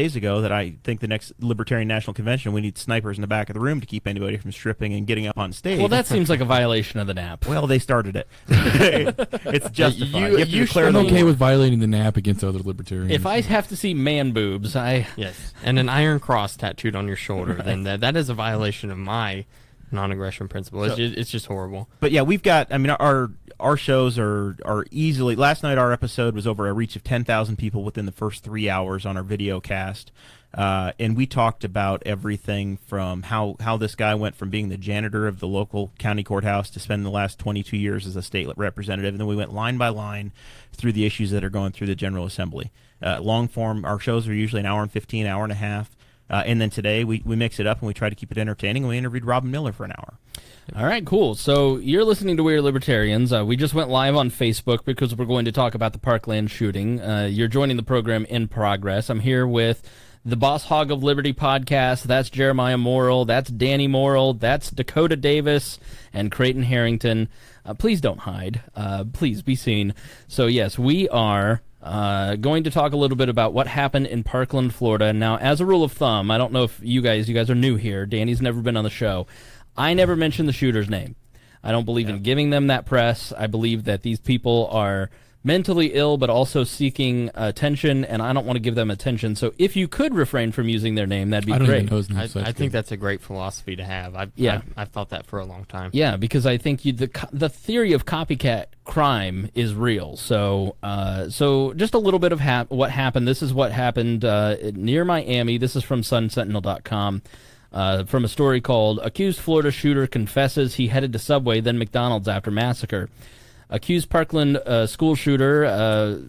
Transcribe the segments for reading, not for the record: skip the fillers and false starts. days ago that I think the next Libertarian National Convention, we need snipers in the back of the room to keep anybody from stripping and getting up on stage. Well, that seems like a violation of the NAP. Well, they started it. It's justified. I'm okay with violating the NAP against other libertarians. If I have to see man boobs, Yes. And an iron cross tattooed on your shoulder, right. Then that is a violation of my non-aggression principle. So, it's just horrible. But yeah, we've got, I mean, our shows are easily, last night our episode was over a reach of 10,000 people within the first 3 hours on our video cast. And we talked about everything from how this guy went from being the janitor of the local county courthouse to spend the last 22 years as a state representative. And then we went line by line through the issues that are going through the General Assembly. Long form, our shows are usually an hour and 15, hour and a half. And then today we mix it up and we try to keep it entertaining. We interviewed Robin Miller for an hour. All right, cool. So you're listening to We Are Libertarians. We just went live on Facebook because we're going to talk about the Parkland shooting. You're joining the program in progress. I'm here with the Boss Hog of Liberty podcast. That's Jeremiah Morrell. That's Danny Morrell. That's Dakota Davis and Creighton Harrington. Please don't hide. Please be seen. So, yes, we are... going to talk a little bit about what happened in Parkland, Florida. Now, as a rule of thumb, I don't know if you guys are new here. Danny's never been on the show. I never mention the shooter's name. I don't believe in giving them that press. I believe that these people are mentally ill but also seeking attention, and I don't want to give them attention. So if you could refrain from using their name, that'd be great. I think that's a great philosophy to have. I've thought that for a long time. Yeah, because I think the theory of copycat crime is real. So so just a little bit of what happened. This is what happened near Miami. This is from SunSentinel.com. From a story called Accused Florida Shooter Confesses He Headed to Subway, Then McDonald's After Massacre. Accused Parkland school shooter,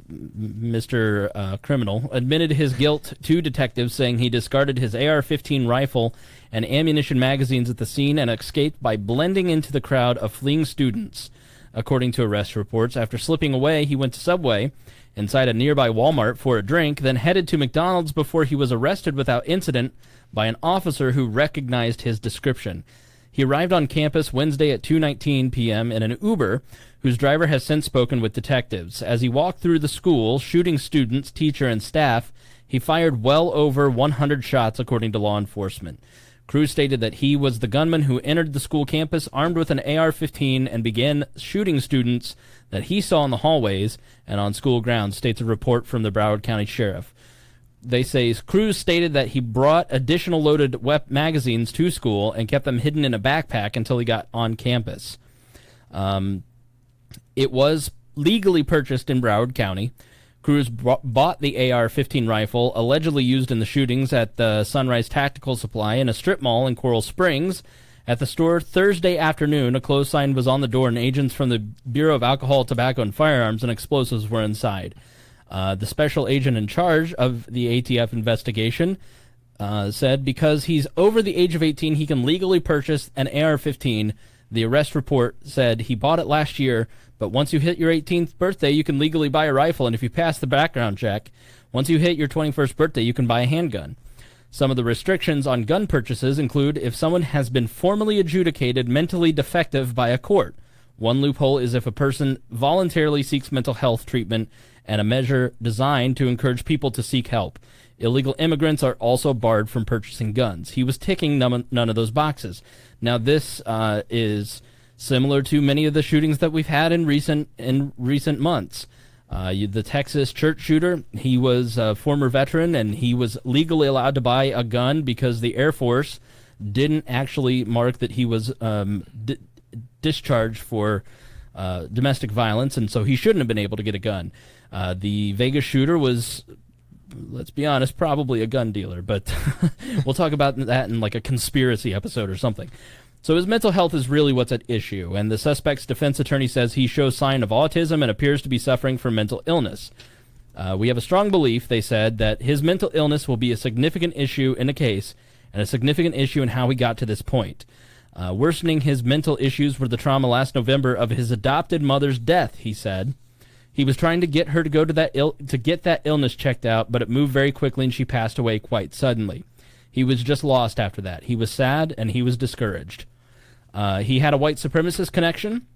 Mr. Criminal, admitted his guilt to detectives, saying he discarded his AR-15 rifle and ammunition magazines at the scene and escaped by blending into the crowd of fleeing students, according to arrest reports. After slipping away, he went to Subway inside a nearby Walmart for a drink, then headed to McDonald's before he was arrested without incident by an officer who recognized his description. He arrived on campus Wednesday at 2:19 p.m. in an Uber, whose driver has since spoken with detectives. As he walked through the school, shooting students, teacher, and staff, he fired well over 100 shots, according to law enforcement. Crews stated that he was the gunman who entered the school campus armed with an AR-15 and began shooting students that he saw in the hallways and on school grounds, states a report from the Broward County Sheriff. They say Cruz stated that he brought additional loaded magazines to school and kept them hidden in a backpack until he got on campus. It was legally purchased in Broward County. Cruz bought the AR-15 rifle allegedly used in the shootings at the Sunrise Tactical Supply in a strip mall in Coral Springs. At the store Thursday afternoon, a closed sign was on the door, and agents from the Bureau of Alcohol, Tobacco, and Firearms and Explosives were inside. The special agent in charge of the ATF investigation said because he's over the age of 18, he can legally purchase an AR-15. The arrest report said he bought it last year, but once you hit your 18th birthday, you can legally buy a rifle, and if you pass the background check, once you hit your 21st birthday, you can buy a handgun. Some of the restrictions on gun purchases include if someone has been formally adjudicated mentally defective by a court. One loophole is if a person voluntarily seeks mental health treatment, and a measure designed to encourage people to seek help. Illegal immigrants are also barred from purchasing guns. He was ticking none of those boxes. Now, this is similar to many of the shootings that we've had in recent months. The Texas church shooter, he was a former veteran, and he was legally allowed to buy a gun because the Air Force didn't actually mark that he was discharged for domestic violence, and so he shouldn't have been able to get a gun. The Vegas shooter was, let's be honest, probably a gun dealer, but we'll talk about that in like a conspiracy episode or something. So his mental health is really what's at issue, and the suspect's defense attorney says he shows sign of autism and appears to be suffering from mental illness. We have a strong belief, they said, that his mental illness will be a significant issue in the case and a significant issue in how he got to this point. Worsening his mental issues were the trauma last November of his adopted mother's death, he said. He was trying to get her to go to get that illness checked out, but it moved very quickly and she passed away quite suddenly. He was just lost after that. He was sad and he was discouraged. He had a white supremacist connection.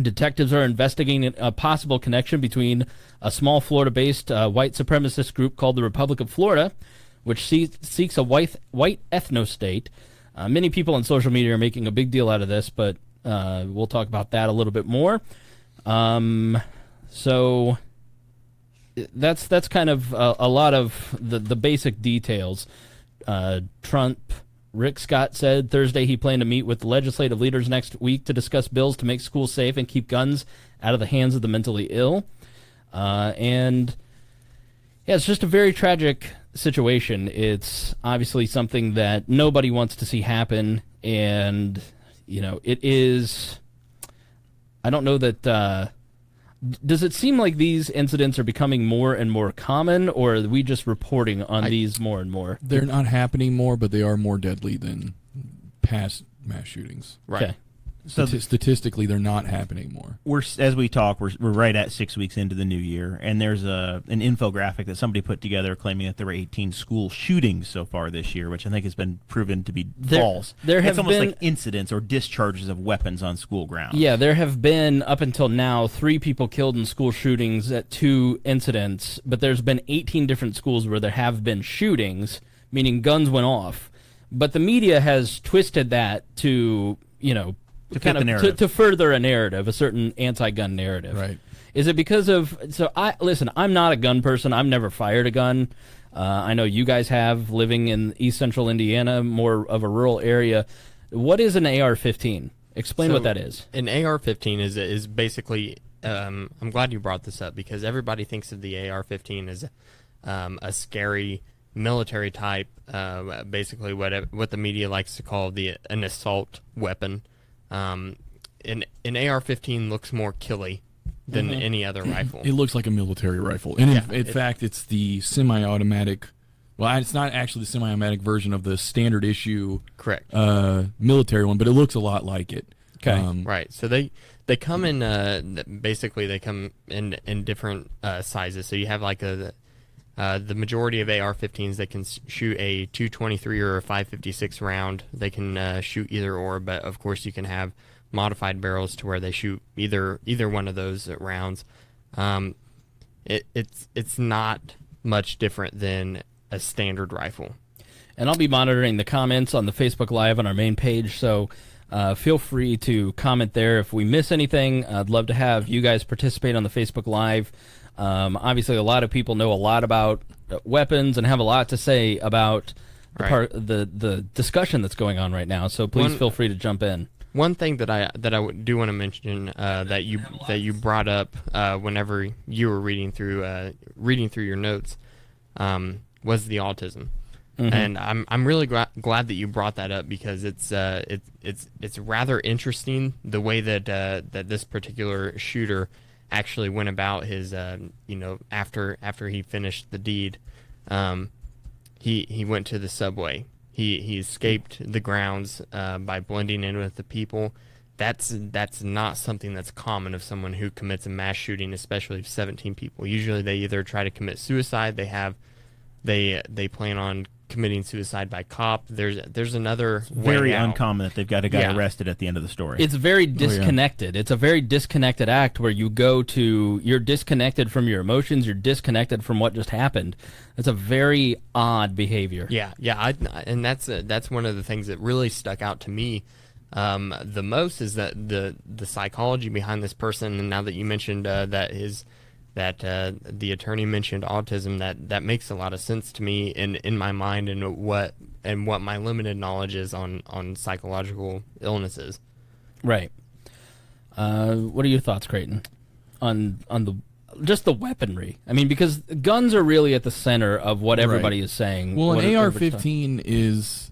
Detectives are investigating a possible connection between a small Florida-based white supremacist group called the Republic of Florida, which seeks a white ethno-state. Many people on social media are making a big deal out of this, but we'll talk about that a little bit more. So that's kind of a lot of the basic details. Trump, Rick Scott said Thursday he planned to meet with legislative leaders next week to discuss bills to make schools safe and keep guns out of the hands of the mentally ill. And yeah, it's just a very tragic situation. It's obviously something that nobody wants to see happen, and you know it is. I don't know that. Does it seem like these incidents are becoming more and more common, or are we just reporting on these more and more? They're not happening more, but they are more deadly than past mass shootings. Right. Okay. So statistically, they're not happening more. As we talk, we're right at 6 weeks into the new year, and there's an infographic that somebody put together claiming that there were 18 school shootings so far this year, which I think has been proven to be false. It's almost like incidents or discharges of weapons on school grounds. Yeah, there have been, up until now, 3 people killed in school shootings at 2 incidents, but there's been 18 different schools where there have been shootings, meaning guns went off. But the media has twisted that to, you know, To further a narrative, a certain anti-gun narrative. Right. Is it because of... So, I'm not a gun person. I've never fired a gun. I know you guys have, living in East Central Indiana, more of a rural area. What is an AR-15? Explain what that is. An AR-15 is basically... I'm glad you brought this up, because everybody thinks of the AR-15 as a scary military type, basically what the media likes to call an assault weapon. An AR-15 looks more killy than any other rifle. It looks like a military rifle. And in fact, it's the semi-automatic. Well, it's not actually the semi-automatic version of the standard issue, correct? Military one, but it looks a lot like it. Okay, right. So they come in. Basically, they come in different sizes. So you have like the majority of AR-15s, they can shoot a .223 or a .556 round. They can shoot either or, but of course you can have modified barrels to where they shoot either one of those rounds. It's not much different than a standard rifle. And I'll be monitoring the comments on the Facebook Live on our main page, so feel free to comment there if we miss anything. I'd love to have you guys participate on the Facebook Live. Obviously, a lot of people know a lot about weapons and have a lot to say about the discussion that's going on right now. So please feel free to jump in. One thing that I do want to mention that you brought up whenever you were reading through your notes was the autism, and I'm really glad that you brought that up, because it's rather interesting the way that that this particular shooter actually went about his, after he finished the deed, he went to the subway. He escaped the grounds by blending in with the people. That's not something that's common of someone who commits a mass shooting, especially 17 people. Usually, they either try to commit suicide. They plan on committing suicide by cop. There's another very uncommon that they've got a guy arrested at the end of the story. It's very disconnected. Oh, yeah. It's a very disconnected act where you go to, you're disconnected from your emotions, you're disconnected from what just happened. That's a very odd behavior. And that's one of the things that really stuck out to me the most, is that the psychology behind this person. And now that you mentioned that the attorney mentioned autism, that makes a lot of sense to me in my mind, and what my limited knowledge is on psychological illnesses. Right. What are your thoughts, Creighton, on the weaponry? I mean, because guns are really at the center of what everybody is saying. Well, an AR-15 is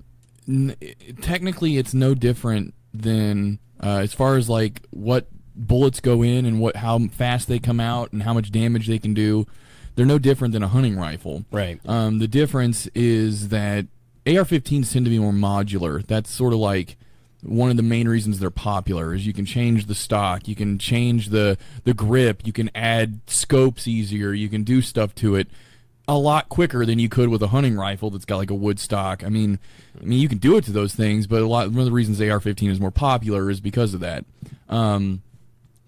technically, it's no different than as far as like what bullets go in and how fast they come out and how much damage they can do. They're no different than a hunting rifle. Right. The difference is that AR-15s tend to be more modular. That's sort of like one of the main reasons they're popular, is you can change the stock, you can change the grip, you can add scopes easier, you can do stuff to it a lot quicker than you could with a hunting rifle that's got like a wood stock. I mean, you can do it to those things, but one of the reasons AR-15 is more popular is because of that.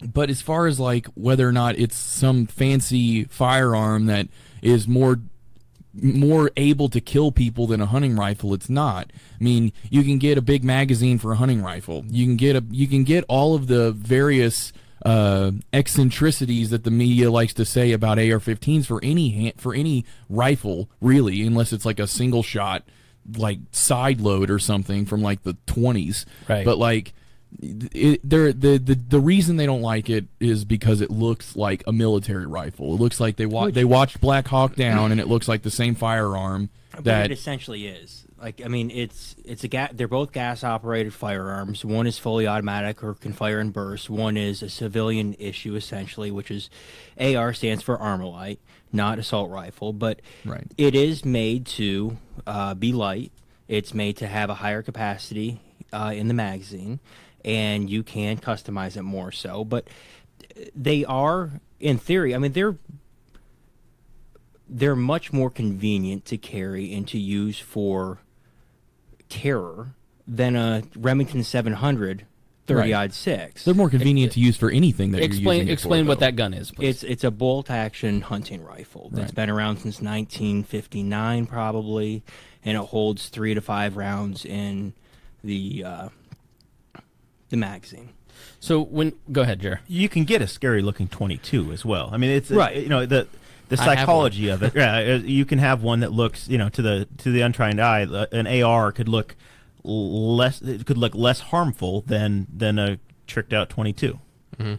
But as far as like whether or not it's some fancy firearm that is more more able to kill people than a hunting rifle, it's not. I mean, you can get a big magazine for a hunting rifle. You can get all of the various eccentricities that the media likes to say about AR-15s for any rifle, really, unless it's like a single shot, like side load or something from like the 20s. Right. But like, the reason they don't like it is because it looks like a military rifle. It looks like they watched Black Hawk Down, and it looks like the same firearm that it essentially is. Like, I mean, it's a they're both gas operated firearms. One is fully automatic or can fire in bursts. One is a civilian issue essentially, which is AR stands for armor light, not assault rifle. But right. It is made to be light. It's made to have a higher capacity in the magazine, and you can customize it more so. But they are, in theory, I mean, they're much more convenient to carry and to use for terror than a Remington 700 30-06. They're more convenient to use for anything that you're using. Explain what that gun is, please. It's a bolt-action hunting rifle that's been around since 1959 probably, and it holds 3 to 5 rounds in the magazine. So go ahead, Jer. You can get a scary-looking 22 as well. I mean, it's right. You know, the psychology of it. Yeah, you can have one that looks, you know, to the untrained eye, an AR could look less. It could look less harmful than a tricked out 22. Mm-hmm.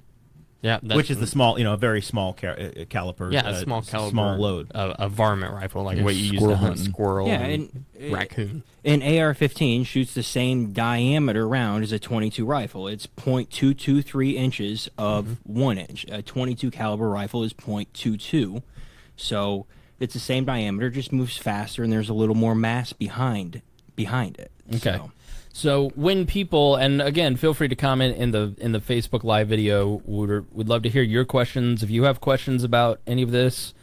Yeah, which is the small, you know, a very small caliber. Yeah, a small caliber, small load, a varmint rifle, like what you use to hunt squirrel, and raccoon. An AR-15 shoots the same diameter round as a 22 rifle. It's 0.223 inches of 1 inch. A 22 caliber rifle is 0.22, so it's the same diameter, just moves faster, and there's a little more mass behind it. Okay. So when people, and again, feel free to comment in the Facebook Live video. We'd love to hear your questions. If you have questions about any of this,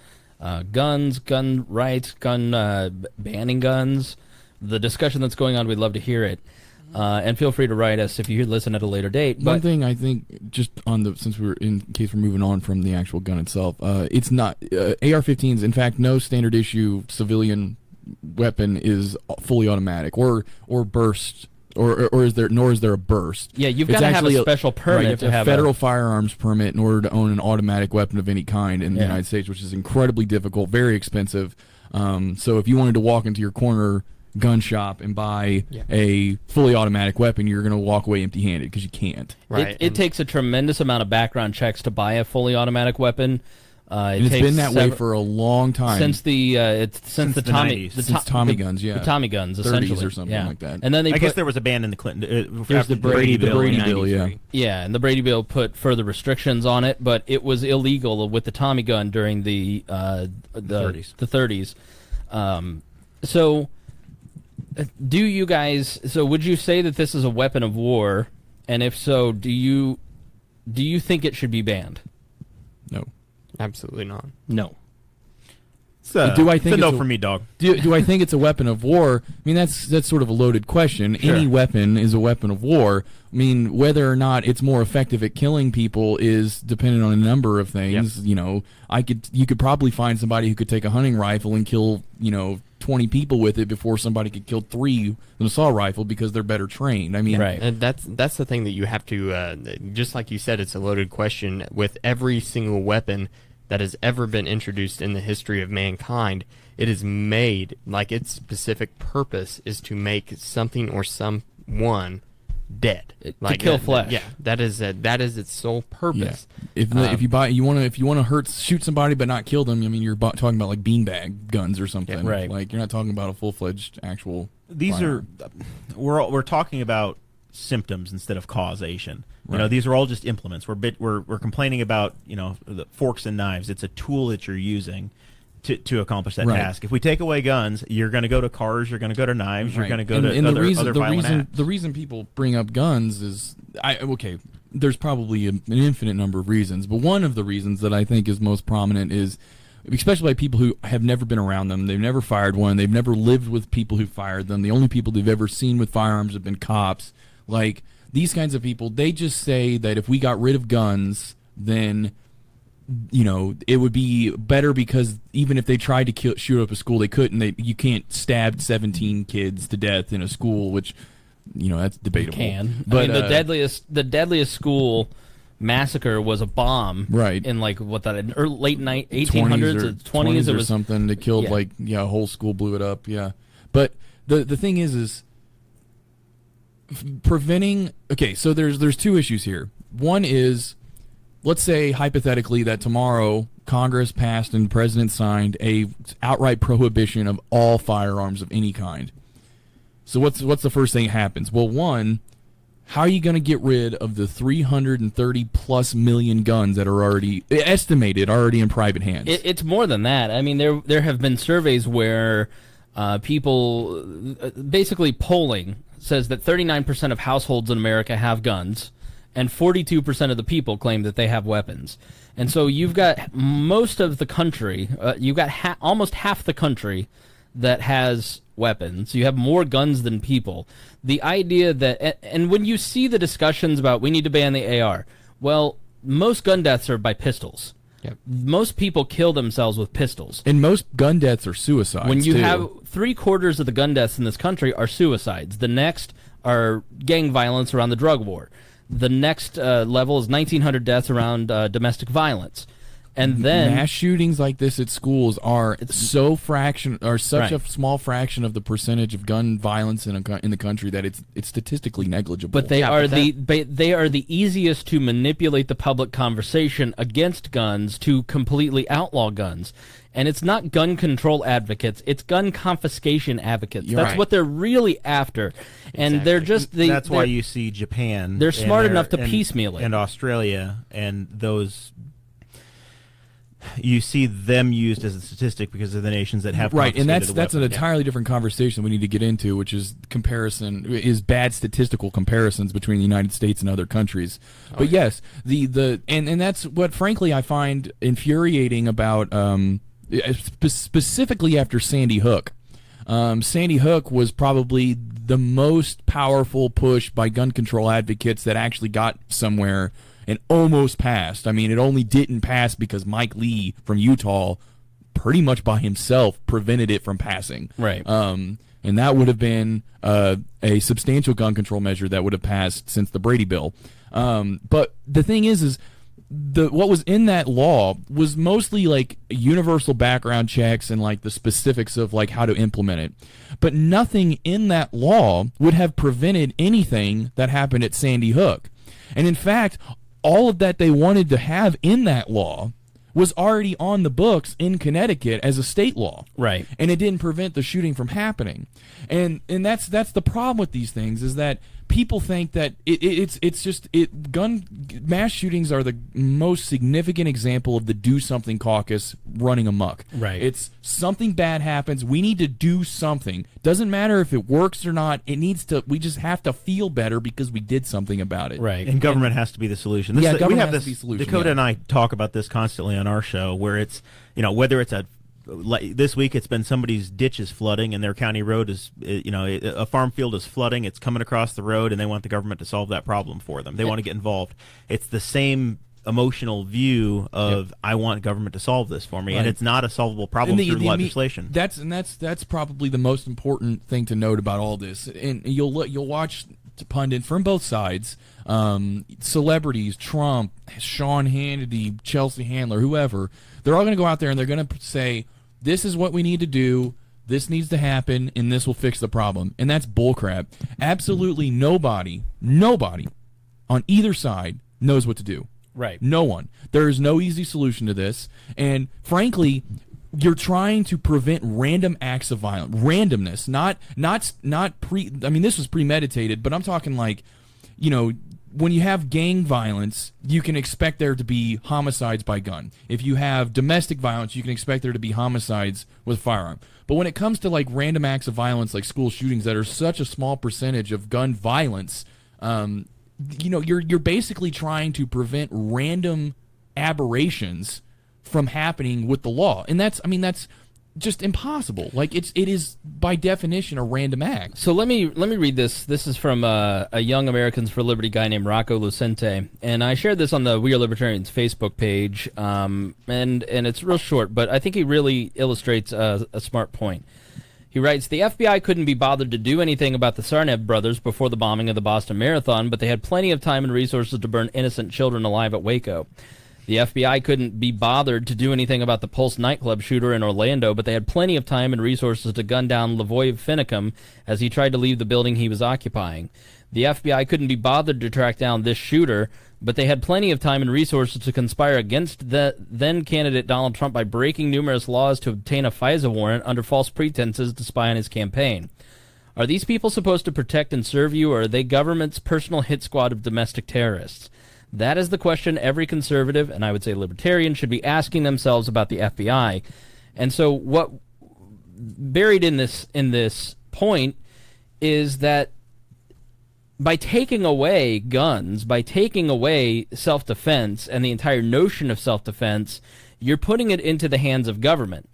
guns, gun rights, banning guns, the discussion that's going on, we'd love to hear it. And feel free to write us if you listen at a later date. But one thing I think, just on the, since we're in case we're moving on from the actual gun itself, it's not AR-15s. In fact, no standard issue civilian weapon is fully automatic or burst. Or is there? Nor is there a burst. Yeah, you've got to have a special permit. Right, to have a federal firearms permit in order to own an automatic weapon of any kind in the United States, which is incredibly difficult, very expensive. So if you wanted to walk into your corner gun shop and buy a fully automatic weapon, you're going to walk away empty-handed because you can't. Right. It takes a tremendous amount of background checks to buy a fully automatic weapon. It's been that way for a long time since the Tommy guns, essentially, 30s or something like that. And then I guess there was a ban in the Clinton. There's the Brady Bill, yeah, and the Brady Bill put further restrictions on it, but it was illegal with the Tommy gun during the 30s. So, do you guys? So, would you say that this is a weapon of war? And if so, do you think it should be banned? No. Absolutely not. No. So, do I think it's a no for me, dog? Do I think it's a weapon of war? I mean, that's sort of a loaded question. Sure. Any weapon is a weapon of war. I mean, whether or not it's more effective at killing people is dependent on a number of things. Yep. You know, you could probably find somebody who could take a hunting rifle and kill, you know, 20 people with it before somebody could kill 3 with an assault rifle because they're better trained. I mean, right. And that's the thing that you have to, just like you said, it's a loaded question. With every single weapon that has ever been introduced in the history of mankind, it is made, like, its specific purpose is to make something or someone dead, like, to kill flesh. Yeah, that is its sole purpose. Yeah. If you want to shoot somebody but not kill them, I mean, you're talking about like beanbag guns or something, yeah, right? Like, you're not talking about a full-fledged actual. These firearm. Are we're talking about symptoms instead of causation. Right. You know, these are all just implements. We're complaining about, you know, the forks and knives. It's a tool that you're using to accomplish that task. If we take away guns, you're going to go to cars, you're going to go to knives, you're going to go to other violent acts. The reason people bring up guns is, there's probably an infinite number of reasons, but one of the reasons that I think is most prominent is, especially by people who have never been around them, they've never fired one, they've never lived with people who fired them, the only people they've ever seen with firearms have been cops. Like, these kinds of people, they just say that if we got rid of guns, then you know, it would be better, because even if they tried to shoot up a school, they couldn't. You can't stab 17 kids to death in a school, which, you know, that's debatable. You can. But, I mean, the deadliest school massacre was a bomb, right? In like late 1800s or 20s, it was something that killed a whole school, blew it up, yeah. But the thing is preventing. Okay, so there's two issues here. One is, let's say hypothetically that tomorrow Congress passed and the president signed a outright prohibition of all firearms of any kind. So what's the first thing that happens? Well, one, how are you going to get rid of the 330+ million guns that are already estimated in private hands? It's more than that. I mean, there have been surveys where people basically polling says that 39% of households in America have guns, and 42% of the people claim that they have weapons. And so you've got most of the country, you've got almost half the country that has weapons. You have more guns than people. The idea that, and when you see the discussions about we need to ban the AR, well, most gun deaths are by pistols. Yep. Most people kill themselves with pistols. And most gun deaths are suicides. When you have 3/4 of the gun deaths in this country are suicides. The next are gang violence around the drug war. The next level is 1,900 deaths around domestic violence, and then mass shootings like this at schools are such a small fraction of the percentage of gun violence in the country that it's statistically negligible. But they are the easiest to manipulate the public conversation against guns to completely outlaw guns. And it's not gun control advocates; it's gun confiscation advocates. That's what they're really after, and they're just. That's why you see Japan. They're smart enough to piecemeal it. And Australia, and those. You see them used as a statistic because of the nations that have confiscated and that's an entirely different conversation we need to get into, which is bad statistical comparisons between the United States and other countries. But that's what frankly I find infuriating about specifically after Sandy Hook. Sandy Hook was probably the most powerful push by gun control advocates that actually got somewhere. And almost passed. I mean, it only didn't pass because Mike Lee from Utah pretty much by himself prevented it from passing. Right. And that would have been a substantial gun control measure that would have passed since the Brady Bill. But the thing is what was in that law was mostly like universal background checks and like the specifics of like how to implement it. But nothing in that law would have prevented anything that happened at Sandy Hook. And in fact, all of that they wanted to have in that law was already on the books in Connecticut as a state law. Right. And it didn't prevent the shooting from happening. And that's the problem with these things, is that people think that mass shootings are the most significant example of the do something caucus running amok. Right. It's something bad happens, we need to do something. Doesn't matter if it works or not. We just have to feel better because we did something about it. Right. And government has to be the solution. Dakota and I talk about this constantly on our show, where it's, you know, whether it's like this week, it's been somebody's ditch is flooding and their county road is, you know, a farm field is flooding. It's coming across the road, and they want the government to solve that problem for them. They want to get involved. It's the same emotional view of I want government to solve this for me, and it's not a solvable problem through legislation. That's probably the most important thing to note about all this. And you'll watch pundits from both sides, celebrities, Trump, Sean Hannity, Chelsea Handler, whoever. They're all going to go out there and they're going to say, this is what we need to do, this needs to happen, and this will fix the problem. And that's bullcrap. Absolutely nobody on either side knows what to do. Right. No one. There is no easy solution to this. And frankly, you're trying to prevent random acts of violence, randomness, I mean, this was premeditated, but I'm talking like, you know, when you have gang violence, you can expect there to be homicides by gun. If you have domestic violence, you can expect there to be homicides with a firearm. But when it comes to like random acts of violence, like school shootings that are such a small percentage of gun violence, you know, you're basically trying to prevent random aberrations from happening with the law. And that's just impossible. Like it is by definition a random act. So let me read this. This is from a Young Americans for Liberty guy named Rocco Lucente, and I shared this on the We Are Libertarians Facebook page. And it's real short, but I think he really illustrates a smart point. He writes, the FBI couldn't be bothered to do anything about the Sarnab brothers before the bombing of the Boston Marathon, but they had plenty of time and resources to burn innocent children alive at Waco. The FBI couldn't be bothered to do anything about the Pulse nightclub shooter in Orlando, but they had plenty of time and resources to gun down Lavoie Finicum as he tried to leave the building he was occupying. The FBI couldn't be bothered to track down this shooter, but they had plenty of time and resources to conspire against the then-candidate Donald Trump by breaking numerous laws to obtain a FISA warrant under false pretenses to spy on his campaign. Are these people supposed to protect and serve you, or are they government's personal hit squad of domestic terrorists? That is the question every conservative, and I would say libertarian, should be asking themselves about the FBI. And so what buried in this point is that by taking away guns, by taking away self-defense and the entire notion of self-defense, you're putting it into the hands of government.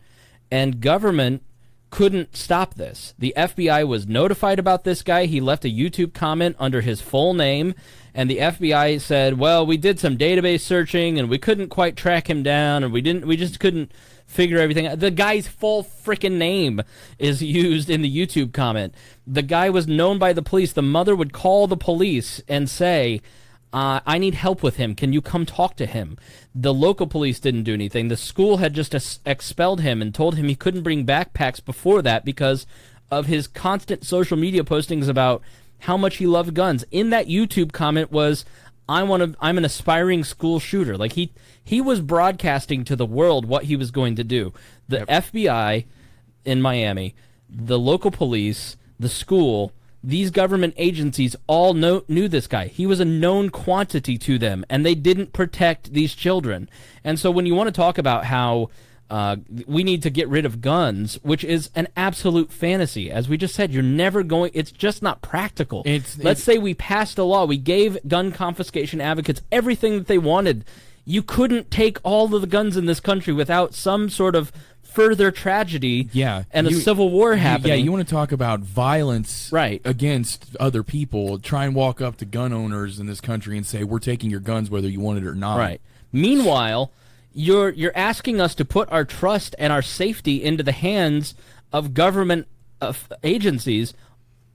And government couldn't stop this. The FBI was notified about this guy. He left a YouTube comment under his full name, and the FBI said, well, we did some database searching, and we couldn't quite track him down, and we just couldn't figure everything out. The guy's full freaking name is used in the YouTube comment. The guy was known by the police. The mother would call the police and say, I need help with him. Can you come talk to him? The local police didn't do anything. The school had just expelled him and told him he couldn't bring backpacks before that because of his constant social media postings about how much he loved guns. In that YouTube comment was, I'm an aspiring school shooter. Like he was broadcasting to the world what he was going to do. The FBI in Miami, the local police, the school, these government agencies all knew this guy. He was a known quantity to them, and they didn't protect these children. And so when you want to talk about how we need to get rid of guns, which is an absolute fantasy. As we just said, you're never going, it's just not practical. Let's say we passed a law, we gave gun confiscation advocates everything that they wanted. You couldn't take all of the guns in this country without some sort of further tragedy and a civil war happening. Yeah, you want to talk about violence against other people. Try and walk up to gun owners in this country and say, we're taking your guns whether you want it or not. Right. Meanwhile, You're asking us to put our trust and our safety into the hands of government agencies,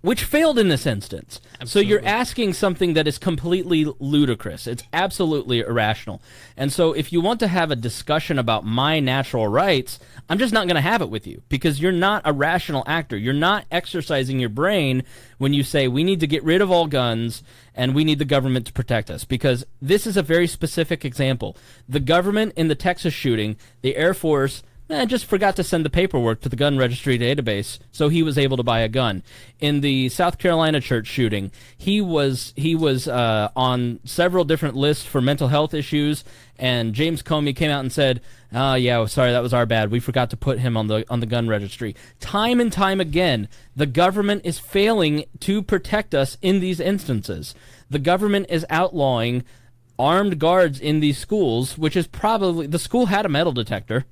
which failed in this instance. Absolutely. So you're asking something that is completely ludicrous. It's absolutely irrational. And so if you want to have a discussion about my natural rights, I'm just not going to have it with you because you're not a rational actor. You're not exercising your brain when you say we need to get rid of all guns and we need the government to protect us, because this is a very specific example. The government in the Texas shooting, the Air Force, just forgot to send the paperwork to the gun registry database, so he was able to buy a gun. In the South Carolina church shooting, he was on several different lists for mental health issues, and James Comey came out and said, "Oh yeah, sorry, that was our bad. We forgot to put him on the gun registry." Time and time again, the government is failing to protect us in these instances. The government is outlawing armed guards in these schools, which is probably the school had a metal detector.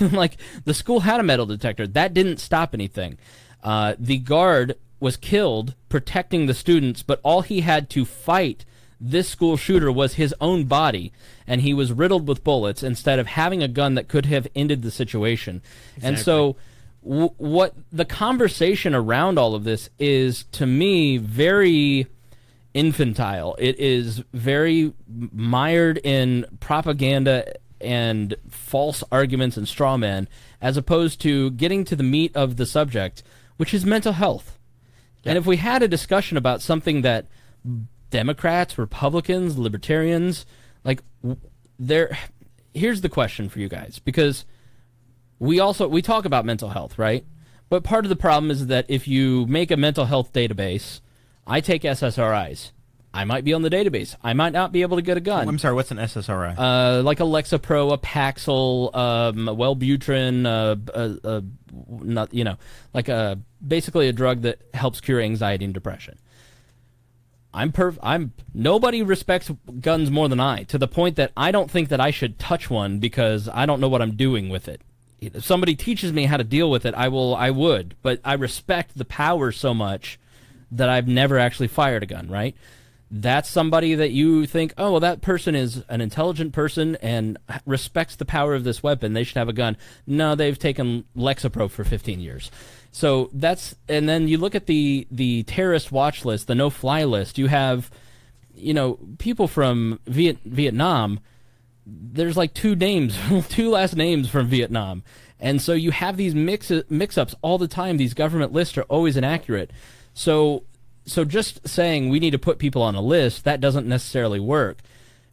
Like, the school had a metal detector. That didn't stop anything. The guard was killed protecting the students, but all he had to fight this school shooter was his own body, and he was riddled with bullets instead of having a gun that could have ended the situation. Exactly. And so what the conversation around all of this is, to me, very infantile. It is very mired in propaganda and false arguments and straw men, as opposed to getting to the meat of the subject, which is mental health. Yep. And if we had a discussion about something that Democrats, Republicans, libertarians, like, here's the question for you guys, because we talk about mental health, right? But part of the problem is that if you make a mental health database, I take SSRIs. I might be on the database. I might not be able to get a gun. I'm sorry, what's an SSRI? Like a Lexapro, a Paxil, a Wellbutrin, basically a drug that helps cure anxiety and depression. Nobody respects guns more than I, to the point that I don't think that I should touch one because I don't know what I'm doing with it. if somebody teaches me how to deal with it, I would. But I respect the power so much that I've never actually fired a gun, right? That's somebody that you think, oh, well, that person is an intelligent person and respects the power of this weapon. They should have a gun. No, they've taken Lexapro for 15 years. So that's, and then you look at the terrorist watch list, the no-fly list. You have, you know, people from Vietnam. There's like two names, two last names from Vietnam. And so you have these mix-ups all the time. These government lists are always inaccurate. So just saying we need to put people on a list, that doesn't necessarily work.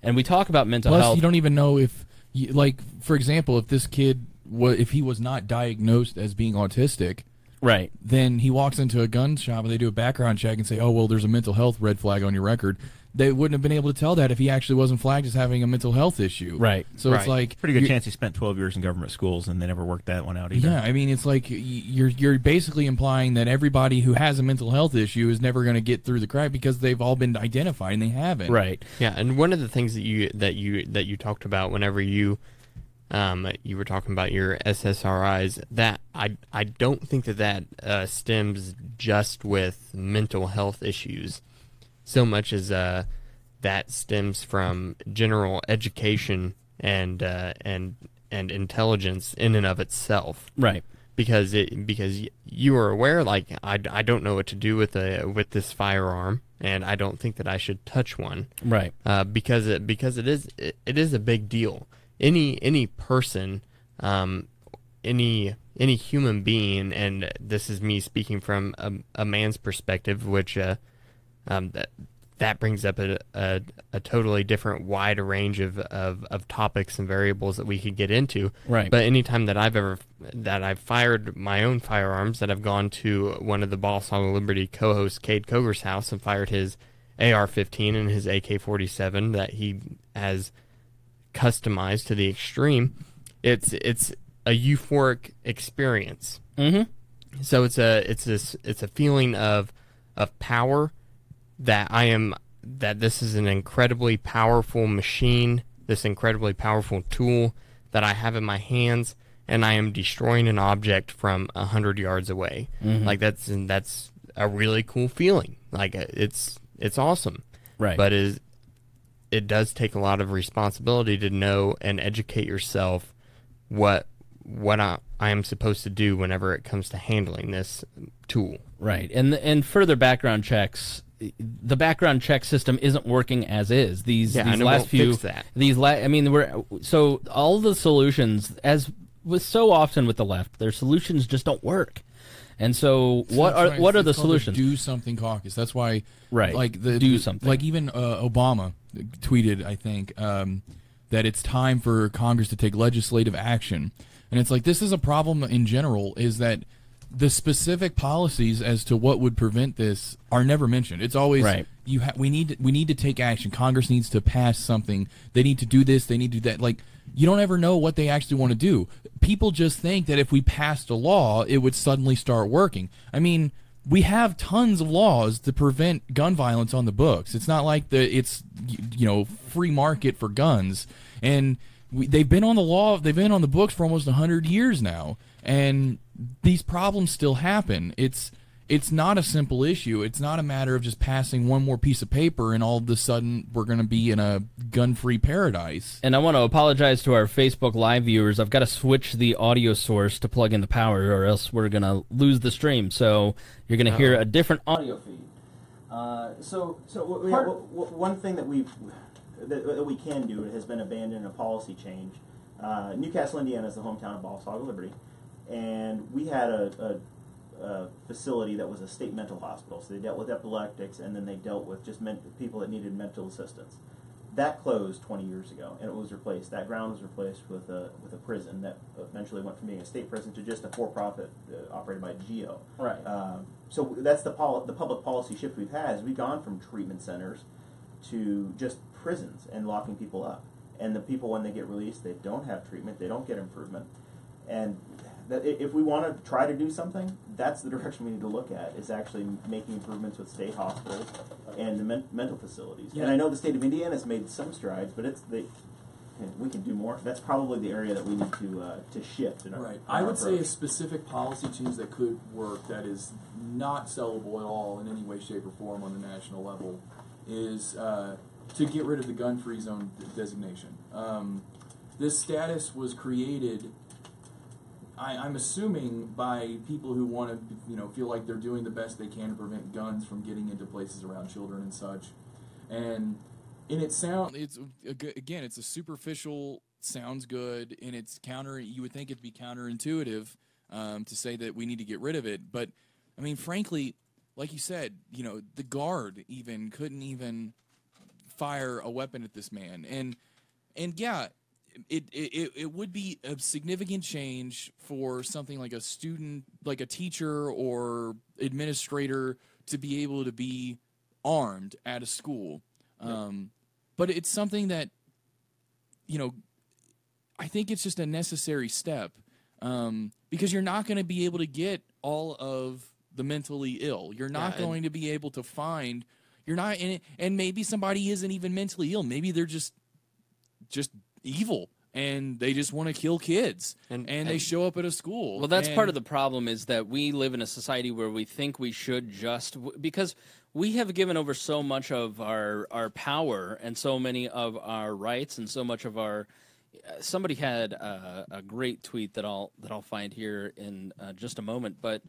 And we talk about mental health. Plus, you don't even know if, like, for example, if this kid, if he was not diagnosed as being autistic, right, then he walks into a gun shop and they do a background check and say, oh, well, there's a mental health red flag on your record. They wouldn't have been able to tell that if he actually wasn't flagged as having a mental health issue. Right. So right. It's like pretty good chance he spent 12 years in government schools and they never worked that one out either. Yeah, I mean, it's like you're basically implying that everybody who has a mental health issue is never going to get through the crack because they've all been identified and they haven't. Right. Yeah, and one of the things that you talked about whenever you were talking about your SSRIs, that I don't think that stems just with mental health issues so much as that stems from general education and intelligence in and of itself, right? Because you are aware, like I don't know what to do with this firearm, and I don't think that I should touch one, right? Because it is a big deal. Any person, any human being, and this is me speaking from a man's perspective, which. That brings up a totally different wide range of topics and variables that we could get into. Right. But anytime that I've fired my own firearms, that I've gone to one of the Boss on Liberty co-hosts, Cade Coger's house, and fired his AR-15 and his AK-47 that he has customized to the extreme, it's a euphoric experience. Mm-hmm. So it's a feeling of power. That this is an incredibly powerful machine, this incredibly powerful tool that I have in my hands, and I am destroying an object from 100 yards away. Mm-hmm. Like that's a really cool feeling. Like it's awesome, right? But it does take a lot of responsibility to know and educate yourself what I am supposed to do whenever it comes to handling this tool, right? And further background checks. The background check system isn't working as is. These last few. Fix that. I mean, so all the solutions, as with so often with the left, their solutions just don't work. And so, what are the solutions? Do something caucus. That's why. Right. Like do something. Like even Obama tweeted, I think, that it's time for Congress to take legislative action. And it's like this is a problem in general. Is that the specific policies as to what would prevent this are never mentioned. It's always right. We need to take action. Congress needs to pass something. They need to do this. They need to do that. Like you don't ever know what they actually want to do. People just think that if we passed a law, it would suddenly start working. I mean, we have tons of laws to prevent gun violence on the books. It's not like it's you know free market for guns, and they've been on the law. They've been on the books for almost 100 years now, and these problems still happen. It's not a simple issue. It's not a matter of just passing one more piece of paper and all of a sudden we're going to be in a gun-free paradise. And I want to apologize to our Facebook Live viewers. I've got to switch the audio source to plug in the power or else we're going to lose the stream. So you're going to hear a different audio feed. One thing that we can do has been abandoned in a policy change. Newcastle, Indiana is the hometown of Ballsog Liberty. And we had a facility that was a state mental hospital, so they dealt with epileptics, and then they dealt with just people that needed mental assistance. That closed 20 years ago, and it was replaced. That ground was replaced with a prison that eventually went from being a state prison to just a for-profit operated by GEO. Right. So that's the public policy shift we've had. Is we've gone from treatment centers to just prisons and locking people up. And the people, when they get released, they don't have treatment, they don't get improvement, and if we want to try to do something, that's the direction we need to look at, is actually making improvements with state hospitals and the mental facilities. Yeah. And I know the state of Indiana has made some strides, but it's the we can do more. That's probably the area that we need to shift. Right. I would say a specific policy change that could work, that is not sellable at all in any way, shape, or form on the national level, is to get rid of the gun-free zone designation. This status was created, I'm assuming, by people who want to, feel like they're doing the best they can to prevent guns from getting into places around children and such. And it sounds, again, it's a superficial, sounds good, and it's counter, you would think it'd be counterintuitive to say that we need to get rid of it. But, I mean, frankly, like you said, the guard even couldn't even fire a weapon at this man. And yeah, it would be a significant change for something like a student, like a teacher or administrator, to be able to be armed at a school. But it's something that, I think it's just a necessary step, because you're not going to be able to get all of the mentally ill. You're not going to be able to find, you're not in it. And maybe somebody isn't even mentally ill. Maybe they're just evil and they just want to kill kids and they show up at a school. Well, that's part of the problem, is that we live in a society where we think we should just, because we have given over so much of our power and so many of our rights and so much of our, somebody had a great tweet that I'll find here in just a moment, but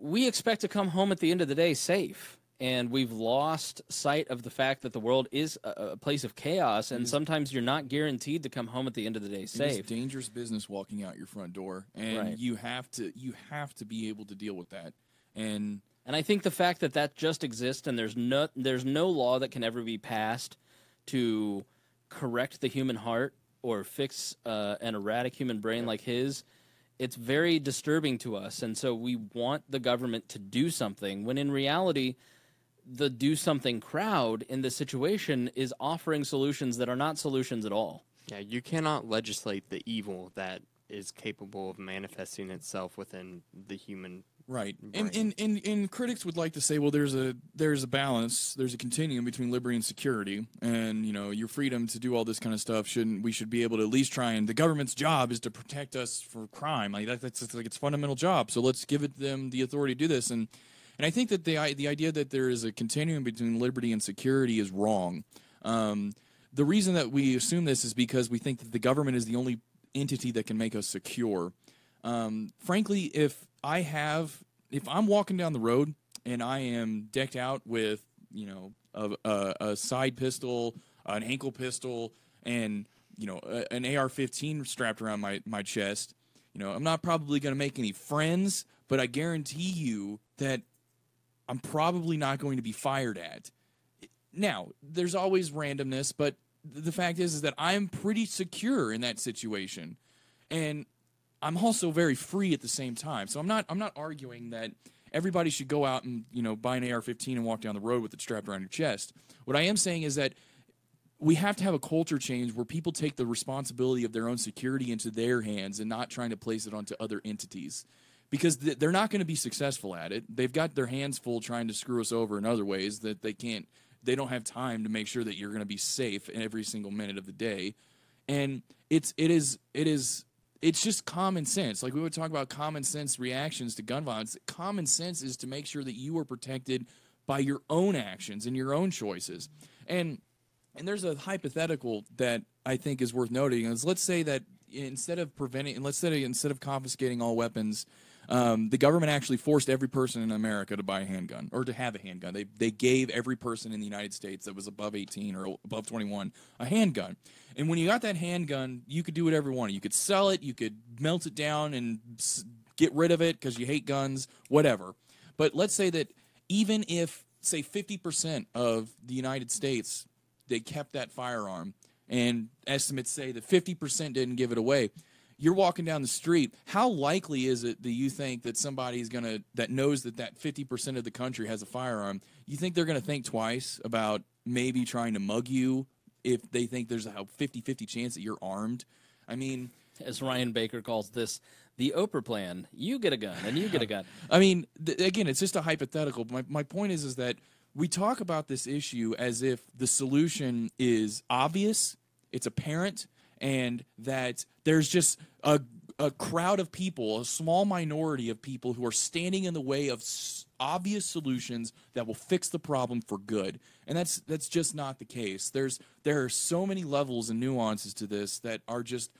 we expect to come home at the end of the day safe. And we've lost sight of the fact that the world is a place of chaos, and sometimes you're not guaranteed to come home at the end of the day safe. It's dangerous business walking out your front door, and you have to be able to deal with that. And I think the fact that that just exists, and there's no law that can ever be passed to correct the human heart or fix an erratic human brain like his. It's very disturbing to us, and so we want the government to do something, when in reality, the do something crowd in this situation is offering solutions that are not solutions at all. Yeah, you cannot legislate the evil that is capable of manifesting itself within the human brain. And critics would like to say, well, there's a balance, there's a continuum between liberty and security, and your freedom to do all this kind of stuff we should be able to at least try, and the government's job is to protect us from crime. Like that's like its fundamental job. So let's give it them the authority to do this. And I think that the idea that there is a continuum between liberty and security is wrong. The reason that we assume this is because we think that the government is the only entity that can make us secure. Frankly, if I'm walking down the road and I am decked out with, a side pistol, an ankle pistol, and, an AR-15 strapped around my chest, I'm not probably going to make any friends, but I guarantee you that I'm probably not going to be fired at. Now, there's always randomness, but the fact is that I'm pretty secure in that situation, and I'm also very free at the same time. So I'm not arguing that everybody should go out and buy an AR-15 and walk down the road with it strapped around your chest. What I am saying is that we have to have a culture change where people take the responsibility of their own security into their hands and not trying to place it onto other entities. Because they're not going to be successful at it. They've got their hands full trying to screw us over in other ways that they don't have time to make sure that you're going to be safe in every single minute of the day. And it's just common sense. Like we would talk about common sense reactions to gun violence. Common sense is to make sure that you are protected by your own actions and your own choices. And there's a hypothetical that I think is worth noting. Is let's say that instead of confiscating all weapons, the government actually forced every person in America to buy a handgun or to have a handgun. They gave every person in the United States that was above 18 or above 21 a handgun. And when you got that handgun, you could do whatever you wanted. You could sell it. You could melt it down and get rid of it because you hate guns, whatever. But let's say that even if, say, 50% of the United States, they kept that firearm, and estimates say that 50% didn't give it away. You're walking down the street. How likely is it that you think that somebody's that knows that 50% of the country has a firearm? You think they're going to think twice about maybe trying to mug you if they think there's a 50-50 chance that you're armed? I mean, as Ryan Baker calls this, the Oprah plan. You get a gun and you get a gun. I mean, again, it's just a hypothetical. My point is that we talk about this issue as if the solution is obvious it's apparent, and that there's just a crowd of people, a small minority of people who are standing in the way of obvious solutions that will fix the problem for good. And that's just not the case. There are so many levels and nuances to this that are just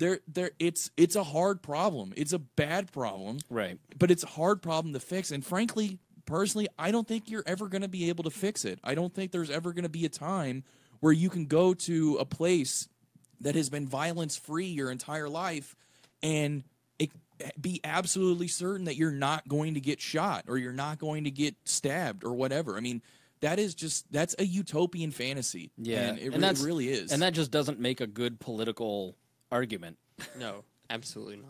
it's a hard problem. It's a bad problem. Right. But it's a hard problem to fix. And frankly, personally, I don't think you're ever going to be able to fix it. I don't think there's ever going to be a time where you can go to a place that has been violence-free your entire life and be absolutely certain that you're not going to get shot or you're not going to get stabbed or whatever. I mean, that is just – that's a utopian fantasy. Yeah. And it really is. And that just doesn't make a good political argument. No, absolutely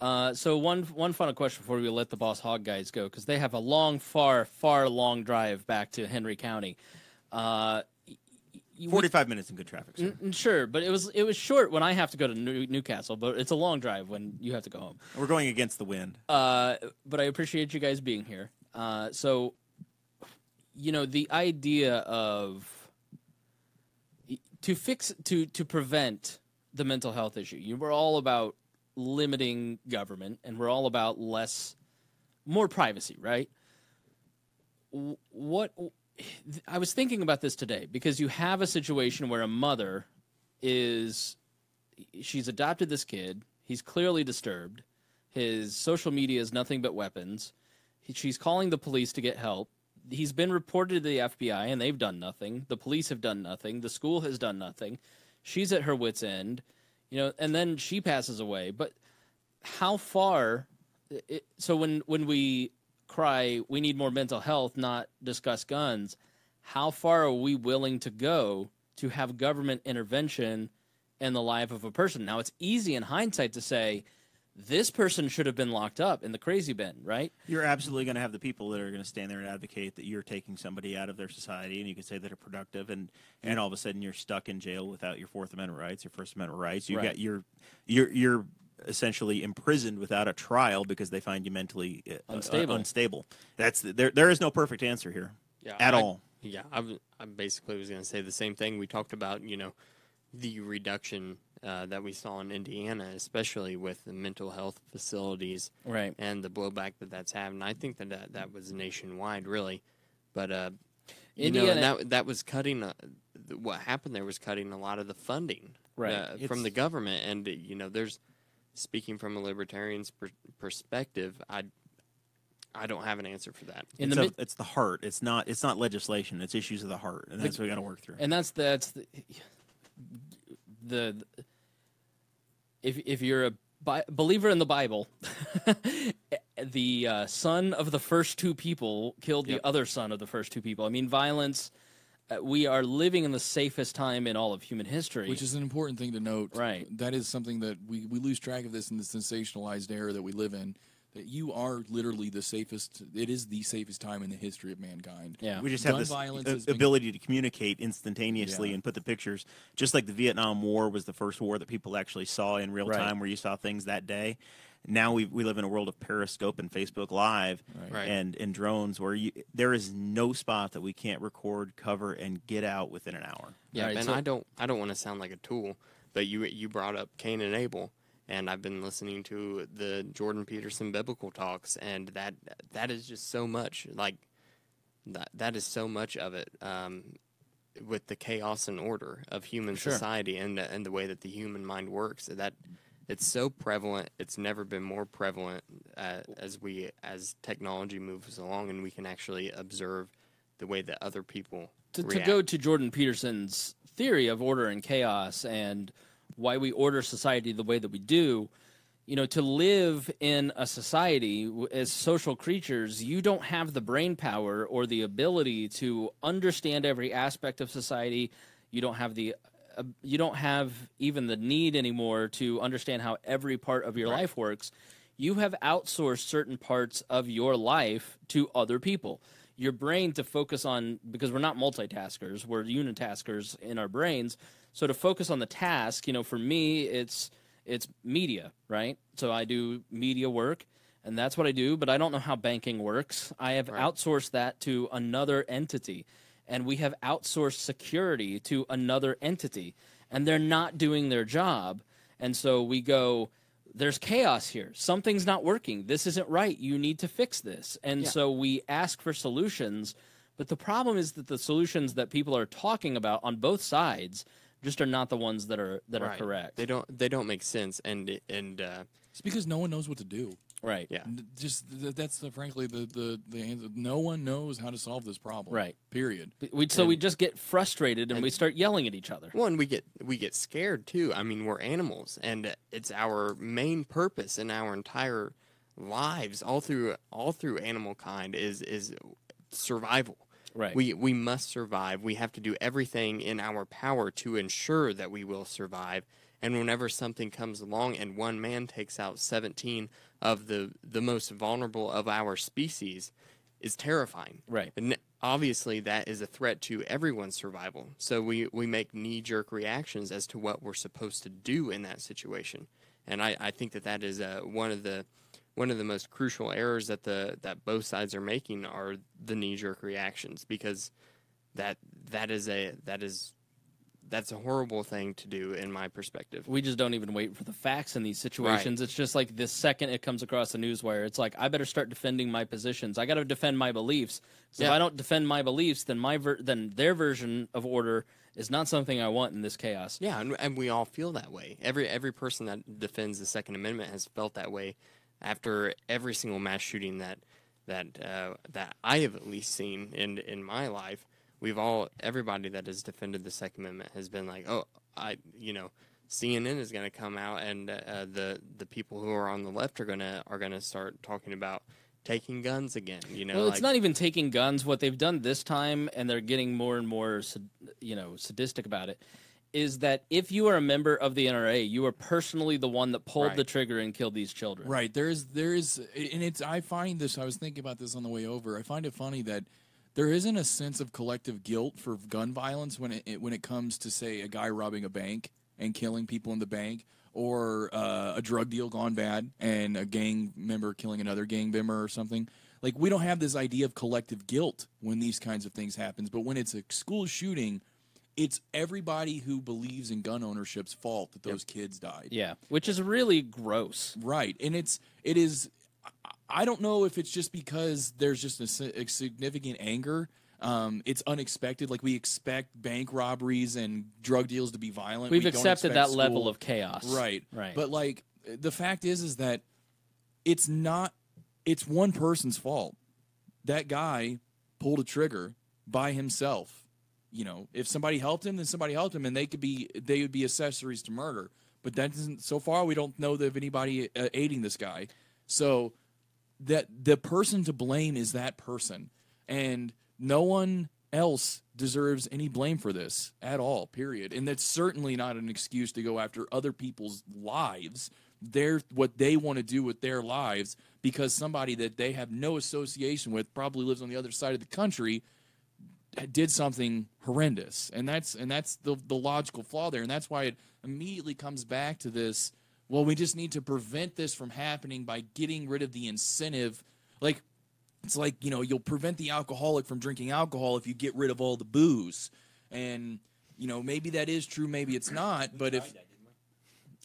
not. So one final question before we let the Boss Hog guys go, because they have a long, far long drive back to Henry County. 45 minutes in good traffic, sir. Sure, but it was short when I have to go to Newcastle, but it's a long drive when you have to go home. We're going against the wind. But I appreciate you guys being here. So, you know, the idea of to prevent the mental health issue. You were all about limiting government, and we're all about more privacy, right? I was thinking about this today, because you have a situation where a mother she's adopted this kid. He's clearly disturbed. His social media is nothing but weapons. She's calling the police to get help. He's been reported to the FBI, and they've done nothing. The police have done nothing. The school has done nothing. She's at her wit's end, you know, and then she passes away. But how far – so when we cry, we need more mental health, not discuss guns, how far are we willing to go to have government intervention in the life of a person? Now, it's easy in hindsight to say this person should have been locked up in the crazy bin, right? You're absolutely going to have the people that are going to stand there and advocate that you're taking somebody out of their society, and you can say that are productive, and all of a sudden you're stuck in jail without your Fourth Amendment rights, your First Amendment rights. You're essentially imprisoned without a trial because they find you mentally unstable. There is no perfect answer here at all. Yeah, I basically was going to say the same thing. We talked about, you know, the reduction that we saw in Indiana, especially with the mental health facilities, right, and the blowback that's having. I think that was nationwide, really. But you know, that was cutting. What happened there was cutting a lot of the funding, right, from the government. And you know, there's. Speaking from a libertarian's perspective, I don't have an answer for that. It's the heart. It's not legislation. It's issues of the heart, and that's what we got to work through. And that's the if you're a believer in the Bible, the son of the first two people killed the other son of the first two people. I mean, violence. We are living in the safest time in all of human history. Which is an important thing to note. Right. That is something that we lose track of this in the sensationalized era that we live in, that you are literally the safest. It is the safest time in the history of mankind. Yeah. We just have this ability to communicate instantaneously and put the pictures. Just like the Vietnam War was the first war that people actually saw in real time, where you saw things that day. Now we live in a world of Periscope and Facebook Live and drones, where there is no spot that we can't record, cover, and get out within an hour. Yeah, right, and so, I don't want to sound like a tool, but you brought up Cain and Abel, and I've been listening to the Jordan Peterson biblical talks, and that is just so much like that is so much of it with the chaos and order of human society and the way that the human mind works that. It's so prevalent. It's never been more prevalent as technology moves along, and we can actually observe the way that other people react. To go to Jordan Peterson's theory of order and chaos and why we order society the way that we do, you know, to live in a society as social creatures, you don't have the brain power or the ability to understand every aspect of society. You don't have the you don't have even the need anymore to understand how every part of your life works. You have outsourced certain parts of your life to other people. Your brain to focus on, because we're not multitaskers, we're unitaskers in our brains. So to focus on the task, you know, for me, it's media, right? So I do media work, and that's what I do, but I don't know how banking works. I have outsourced that to another entity. And we have outsourced security to another entity. and they're not doing their job. And so we go, there's chaos here. Something's not working. This isn't right. You need to fix this. And so we ask for solutions. But the problem is that the solutions that people are talking about on both sides just are not the ones that are are correct. They don't make sense. And it's because no one knows what to do. Right. Yeah. Just that's frankly the answer. No one knows how to solve this problem. Right. Period. So we just get frustrated and we start yelling at each other. Well, and we get scared too. I mean, we're animals, and it's our main purpose in our entire lives, all through animal kind, is survival. Right. We must survive. We have to do everything in our power to ensure that we will survive. And whenever something comes along and one man takes out 17 of the most vulnerable of our species, is terrifying. Right. And obviously that is a threat to everyone's survival. So we make knee-jerk reactions as to what we're supposed to do in that situation. And I think that is one of the most crucial errors that both sides are making, are the knee-jerk reactions, because that's a horrible thing to do, in my perspective. We just don't even wait for the facts in these situations. Right. It's just like the second it comes across the newswire, it's like, I better start defending my positions. I got to defend my beliefs. So if I don't defend my beliefs, then their version of order is not something I want in this chaos. Yeah, and we all feel that way. Every person that defends the Second Amendment has felt that way after every single mass shooting that I have at least seen in my life. Everybody that has defended the Second Amendment has been like, oh, CNN is going to come out, and the people who are on the left are going to start talking about taking guns again. Well, it's not even taking guns. What they've done this time, and they're getting more and more, sadistic about it, is that if you are a member of the NRA, you are personally the one that pulled the trigger and killed these children. Right. There is, and it's. I find this. I was thinking about this on the way over. I find it funny that there isn't a sense of collective guilt for gun violence when it comes to, say, a guy robbing a bank and killing people in the bank, or a drug deal gone bad and a gang member killing another gang member or something. Like, we don't have this idea of collective guilt when these kinds of things happens. But when it's a school shooting, it's everybody who believes in gun ownership's fault that those kids died. Yeah, which is really gross. Right, and it is. I don't know if it's just because there's just a significant anger. It's unexpected. Like, we expect bank robberies and drug deals to be violent. We accepted that level of chaos. Right. Right. But, like, the fact is that it's not – it's one person's fault. That guy pulled a trigger by himself. You know, if somebody helped him, then somebody helped him, and they would be accessories to murder. But that doesn't – so far we don't know of anybody aiding this guy. So – that the person to blame is that person, and no one else deserves any blame for this at all, period. And that's certainly not an excuse to go after other people's lives, what they want to do with their lives, because somebody that they have no association with, probably lives on the other side of the country, did something horrendous. And that's the logical flaw there, and that's why it immediately comes back to this, well, we just need to prevent this from happening by getting rid of the incentive. Like, it's like, you'll prevent the alcoholic from drinking alcohol if you get rid of all the booze. And, maybe that is true, maybe it's not. But if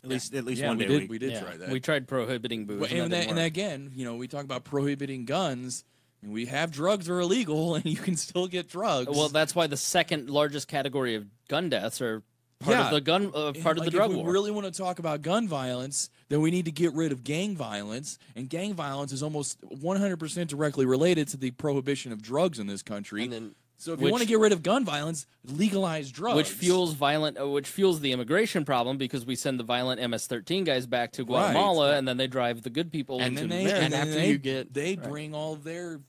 at least one day we did try that. We tried prohibiting booze. Well, and again, we talk about prohibiting guns. We have drugs are illegal, and you can still get drugs. Well, that's why the second largest category of gun deaths are part of the drug war. If we really want to talk about gun violence, then we need to get rid of gang violence, and gang violence is almost 100% directly related to the prohibition of drugs in this country. So if you want to get rid of gun violence, legalize drugs. Which fuels the immigration problem, because we send the violent MS-13 guys back to Guatemala, and then they drive the good people into America. And after they bring all their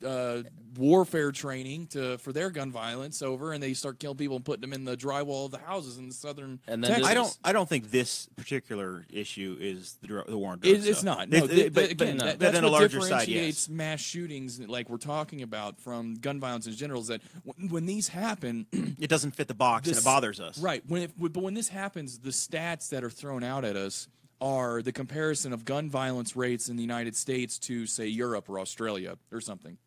warfare training for their gun violence over, and they start killing people and putting them in the drywall of the houses in the southern Texas. I don't think this particular issue is the war on drugs. It's not. No, but then a larger side, yes. Mass shootings like we're talking about from gun violence in general is that when these happen, it doesn't fit the box, and it bothers us. Right. But when this happens, the stats that are thrown out at us are the comparison of gun violence rates in the United States to, say, Europe or Australia or something.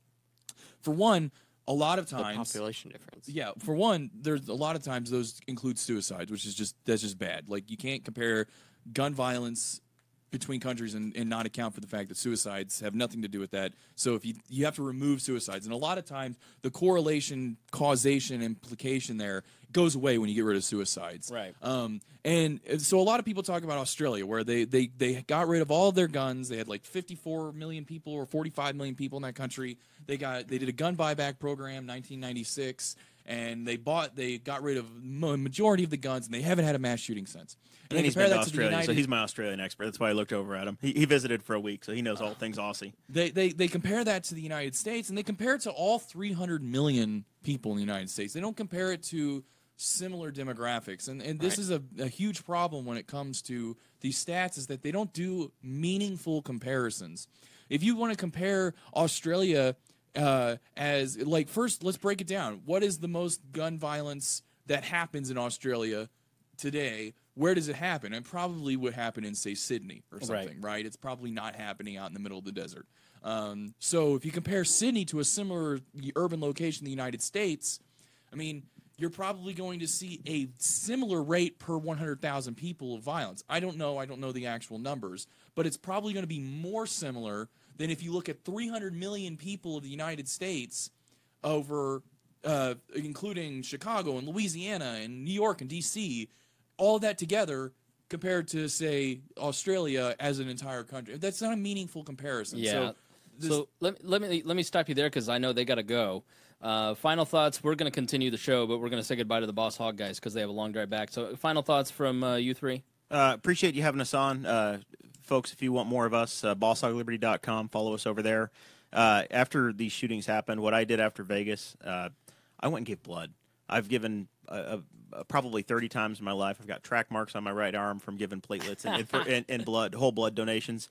For one, a lot of times the population difference. Yeah, for one, there's a lot of times those include suicides, which is just, that's just bad. Like, you can't compare gun violence between countries and not account for the fact that suicides have nothing to do with that. So if you have to remove suicides, and a lot of times the correlation, causation, implication there goes away when you get rid of suicides. Right. And so a lot of people talk about Australia, where they got rid of all of their guns. They had like 54 million people or 45 million people in that country. They did a gun buyback program, 1996. And they got rid of the majority of the guns, and they haven't had a mass shooting since. And he's been to Australia, so he's my Australian expert. That's why I looked over at him. He visited for a week, so he knows all things Aussie. They compare that to the United States, and they compare it to all 300 million people in the United States. They don't compare it to similar demographics. And this is a huge problem when it comes to these stats, is that they don't do meaningful comparisons. If you want to compare Australia... first, let's break it down. What is the most gun violence that happens in Australia today? Where does it happen? And probably would happen in, say, Sydney or something, right? It's probably not happening out in the middle of the desert. So if you compare Sydney to a similar urban location in the United States, I mean, you're probably going to see a similar rate per 100,000 people of violence. I don't know the actual numbers, but it's probably going to be more similar then if you look at 300 million people of the United States, over including Chicago and Louisiana and New York and D.C., all that together compared to, say, Australia as an entire country. That's not a meaningful comparison. Yeah. So let me stop you there, because I know they got to go. Final thoughts. We're going to continue the show, but we're going to say goodbye to the Boss Hog guys because they have a long drive back. So final thoughts from you three. Appreciate you having us on. Folks, if you want more of us, BossHogLiberty.com. Follow us over there. After these shootings happened, what I did after Vegas, I went and gave blood. I've given probably 30 times in my life. I've got track marks on my right arm from giving platelets and blood, whole blood donations.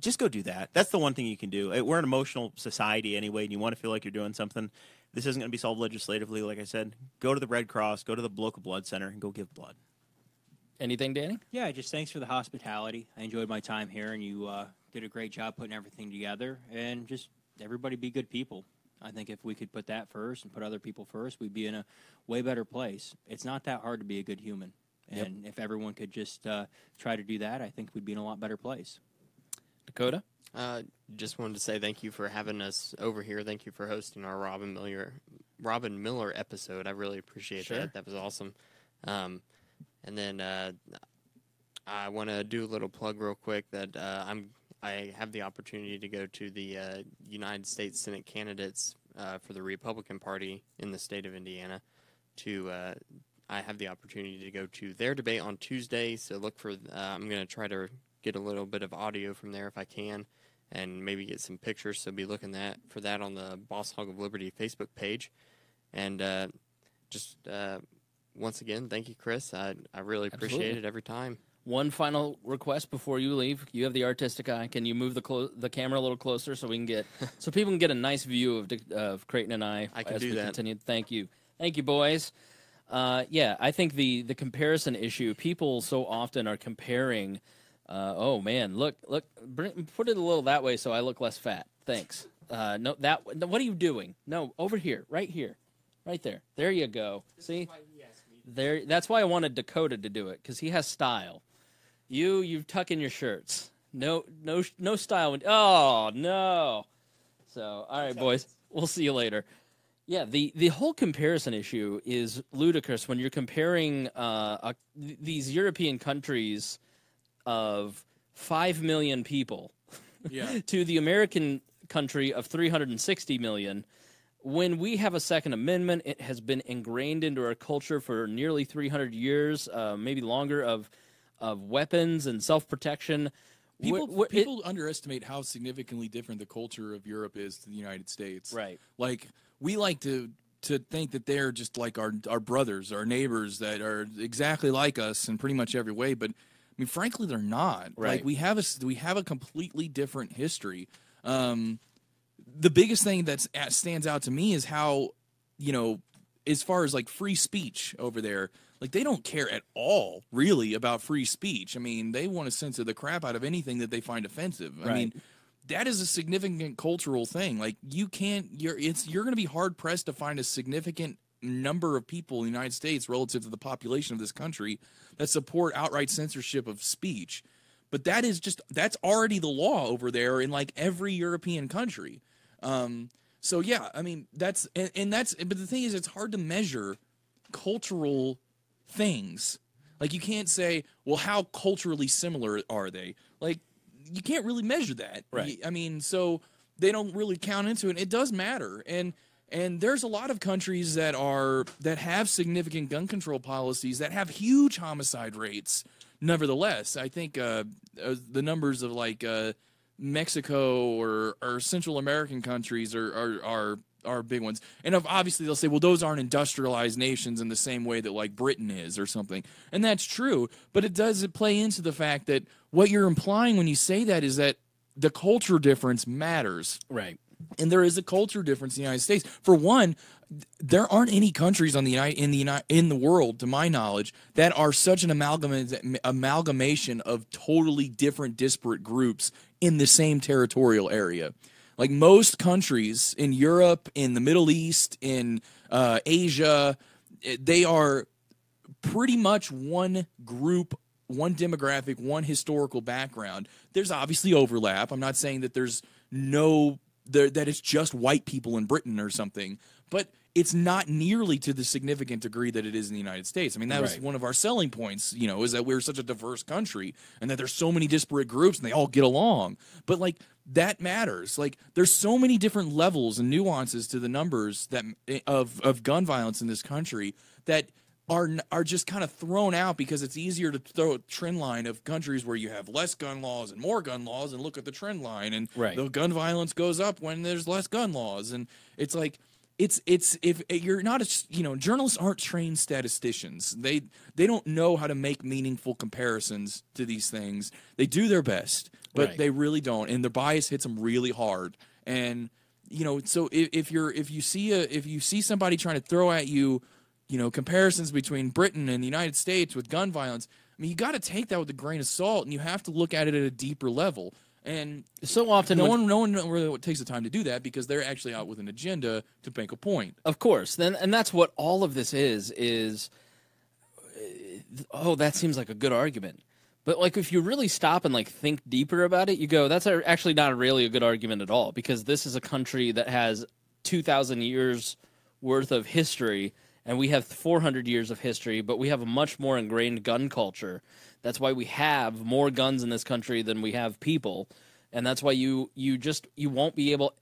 Just go do that. That's the one thing you can do. We're an emotional society anyway, and you want to feel like you're doing something. This isn't going to be solved legislatively, like I said. Go to the Red Cross, go to the local blood center, and go give blood. Anything, Danny? Yeah, just thanks for the hospitality. I enjoyed my time here, and you did a great job putting everything together. And just everybody be good people. I think if we could put that first and put other people first, we'd be in a way better place. It's not that hard to be a good human. And if everyone could just try to do that, I think we'd be in a lot better place. Dakota? Just wanted to say thank you for having us over here. Thank you for hosting our Robin Miller episode. I really appreciate that. That was awesome. And then I want to do a little plug real quick that I have the opportunity to go to the United States Senate candidates for the Republican Party in the state of Indiana. I have the opportunity to go to their debate on Tuesday, so look for I'm going to try to get a little bit of audio from there if I can, and maybe get some pictures, so be looking for that on the Boss Hog of Liberty Facebook page. And once again, thank you, Chris. I really appreciate it every time. One final request before you leave. You have the artistic eye. Can you move the camera a little closer so we can get so people can get a nice view of Creighton and I? I can do that. Continue. Thank you, boys. Yeah, I think the comparison issue. People so often are comparing. Oh man, look, put it a little that way so I look less fat. Thanks. No, what are you doing? No, over here, right here, right there. There you go. See. There, that's why I wanted Dakota to do it, because he has style. You tuck in your shirts. No style. Oh no. So all right, boys, we'll see you later. Yeah, the whole comparison issue is ludicrous when you're comparing these European countries of 5 million people to the American country of 360 million. When we have a Second Amendment, it has been ingrained into our culture for nearly 300 years, maybe longer, of weapons and self-protection. People underestimate how significantly different the culture of Europe is to the United States. Right. Like, we like to think that they're just like our brothers, our neighbors that are exactly like us in pretty much every way. But, I mean, frankly, they're not. Right. Like, we have a completely different history. The biggest thing that stands out to me is how, as far as like free speech over there, like they don't care at all really about free speech. I mean, they want to censor the crap out of anything that they find offensive. Right. I mean, that is a significant cultural thing. Like you can't, you're going to be hard pressed to find a significant number of people in the United States relative to the population of this country that support outright censorship of speech. But that is just, that's already the law over there in like every European country. So yeah, I mean, that's, and that's, but the thing is, it's hard to measure cultural things. Like you can't say, well, how culturally similar are they? Like you can't really measure that. Right. I mean, so they don't really count into it. It does matter. And there's a lot of countries that are, that have significant gun control policies that have huge homicide rates. Nevertheless, I think the numbers of like Mexico or Central American countries are big ones. And obviously they'll say, well, those aren't industrialized nations in the same way that like Britain is or something. And that's true, but it does play into the fact that what you're implying when you say that is that the culture difference matters. Right. And there is a culture difference in the United States. For one, there aren't any countries on in the world, to my knowledge, that are such an amalgamation of totally different, disparate groups in the same territorial area. Like most countries in Europe, in the Middle East, in Asia, they are pretty much one group, one demographic, one historical background. There's obviously overlap. I'm not saying that there's no... that it's just white people in Britain or something, but it's not nearly to the significant degree that it is in the United States. I mean, that was one of our selling points, you know, is that we're such a diverse country and that there's so many disparate groups and they all get along. But like that matters. Like there's so many different levels and nuances to the numbers that of gun violence in this country that are just kind of thrown out because it's easier to throw a trend line of countries where you have less gun laws and more gun laws and look at the trend line and the gun violence goes up when there's less gun laws. And it's like, if you're not, you know, journalists aren't trained statisticians. They don't know how to make meaningful comparisons to these things. They do their best, but they really don't. And their bias hits them really hard. And, you know, so if you see somebody trying to throw at you, you know, comparisons between Britain and the United States with gun violence, I mean, you got to take that with a grain of salt, and you have to look at it at a deeper level. And so often no one really takes the time to do that because they're actually out with an agenda to make a point. Of course. And that's what all of this is, oh, that seems like a good argument. But like if you really stop and like think deeper about it, you go, that's actually not really a good argument at all, because this is a country that has 2,000 years worth of history. And we have 400 years of history, but we have a much more ingrained gun culture. That's why we have more guns in this country than we have people. And that's why you won't be able,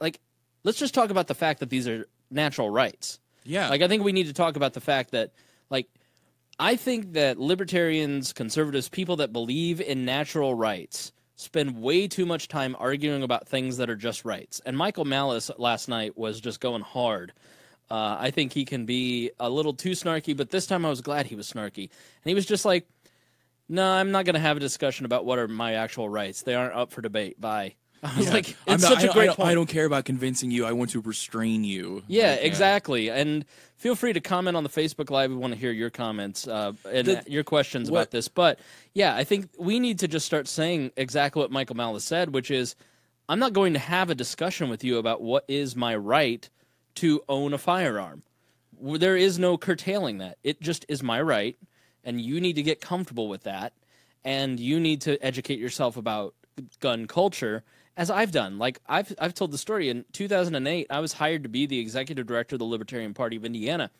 like, let's just talk about the fact that these are natural rights. Yeah. Like, I think we need to talk about the fact that, like, I think that libertarians, conservatives, people that believe in natural rights spend way too much time arguing about things that are just rights. And Michael Malice last night was just going hard. I think he can be a little too snarky, but this time I was glad he was snarky. And he was just like, no, I'm not going to have a discussion about what are my actual rights. They aren't up for debate. Bye. I was like, it's such a great point. I don't care about convincing you. I want to restrain you. Yeah, exactly. And feel free to comment on the Facebook Live. We want to hear your comments and your questions about this. But, yeah, I think we need to just start saying exactly what Michael Malice said, which is, I'm not going to have a discussion with you about what is my right to own a firearm. There is no curtailing that. It just is my right, and you need to get comfortable with that, and you need to educate yourself about gun culture, as I've done. Like, I've told the story. In 2008, I was hired to be the executive director of the Libertarian Party of Indiana.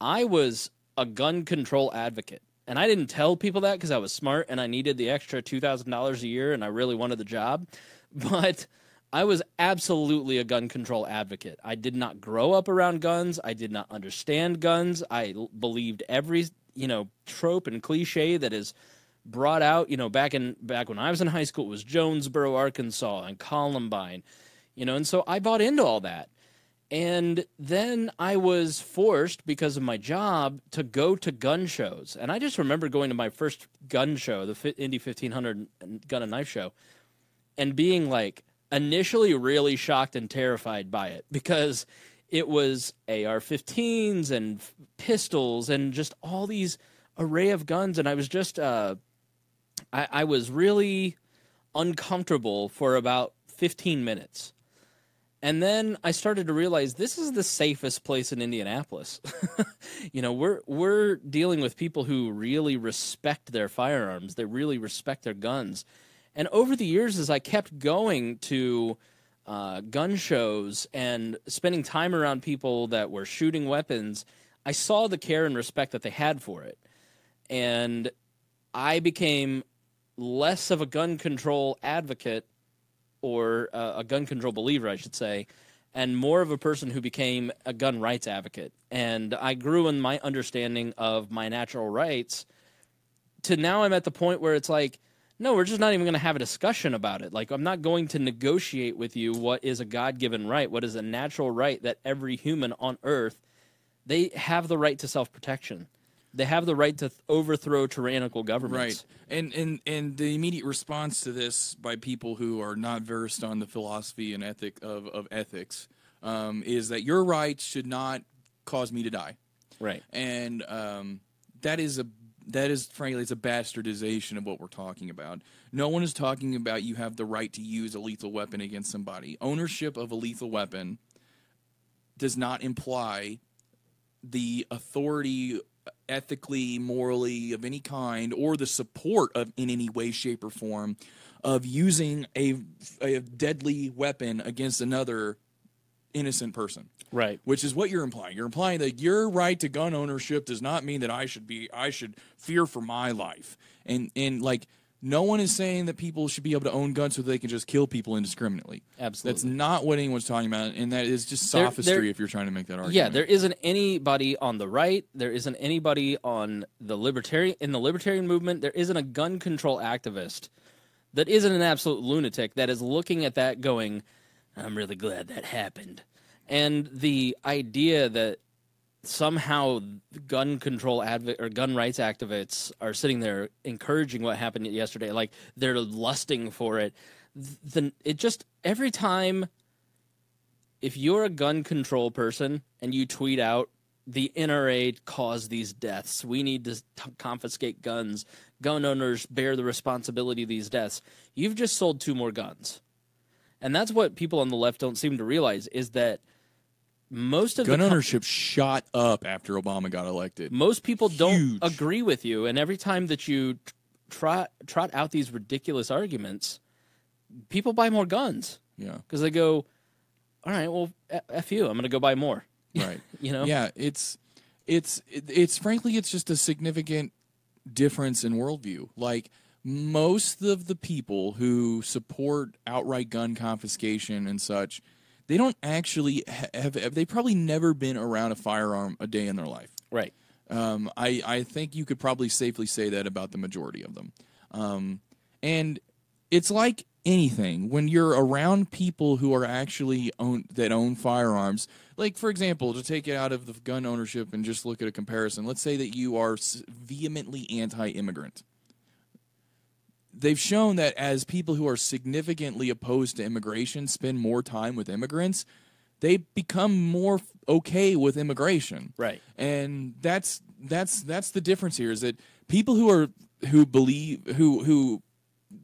I was a gun control advocate, and I didn't tell people that because I was smart, and I needed the extra $2,000 a year, and I really wanted the job, but... I was absolutely a gun control advocate. I did not grow up around guns. I did not understand guns. I believed every, you know, trope and cliche that is brought out. You know, back when I was in high school, it was Jonesboro, Arkansas, and Columbine. You know, and so I bought into all that. And then I was forced, because of my job, to go to gun shows. And I just remember going to my first gun show, the Indy 1500 Gun and Knife Show, and being like, initially really shocked and terrified by it, because it was AR-15s and pistols and just all these array of guns. And I was just I was really uncomfortable for about 15 minutes. And then I started to realize this is the safest place in Indianapolis. You know, we're dealing with people who really respect their firearms. They really respect their guns. And over the years, as I kept going to gun shows and spending time around people that were shooting weapons, I saw the care and respect that they had for it. And I became less of a gun control advocate, or a gun control believer, I should say, and more of a person who became a gun rights advocate. And I grew in my understanding of my natural rights to now I'm at the point where it's like, no, we're just not even going to have a discussion about it. Like, I'm not going to negotiate with you what is a God-given right, what is a natural right that every human on earth, they have the right to self-protection. They have the right to overthrow tyrannical governments. Right. And the immediate response to this by people who are not versed on the philosophy and ethic of ethics is that your rights should not cause me to die. Right. And that is frankly, it's a bastardization of what we're talking about. No one is talking about you have the right to use a lethal weapon against somebody. Ownership of a lethal weapon does not imply the authority ethically, morally, of any kind, or the support of in any way, shape, or form of using a deadly weapon against another innocent person. Right. Which is what you're implying. You're implying that your right to gun ownership does not mean that I should fear for my life. And like, no one is saying that people should be able to own guns so they can just kill people indiscriminately. Absolutely. That's not what anyone's talking about, and that is just sophistry if you're trying to make that argument. Yeah, there isn't anybody on the right. There isn't anybody on in the libertarian movement. There isn't a gun control activist that isn't an absolute lunatic that is looking at that going, I'm really glad that happened. And the idea that somehow gun control or gun rights activists are sitting there encouraging what happened yesterday, like they're lusting for it. Then it just, every time, if you're a gun control person and you tweet out the NRA caused these deaths, we need to confiscate guns, gun owners bear the responsibility of these deaths, you've just sold 2 more guns. And that's what people on the left don't seem to realize, is that most of gun ownership shot up after Obama got elected. Most people don't agree with you, and every time that you trot out these ridiculous arguments, people buy more guns. Yeah, because they go, all right, well, F you, I'm going to go buy more. Right. You know. Yeah, it's frankly, it's just a significant difference in worldview. Like, most of the people who support outright gun confiscation and such, they don't actually have, they've probably never been around a firearm a day in their life. Right. I think you could probably safely say that about the majority of them. And it's like anything, when you're around people who are actually own firearms, like, for example, to take it out of the gun ownership and just look at a comparison, let's say that you are vehemently anti-immigrant. They've shown that as people who are significantly opposed to immigration spend more time with immigrants, they become more okay with immigration. Right. And that's the difference here, is that people who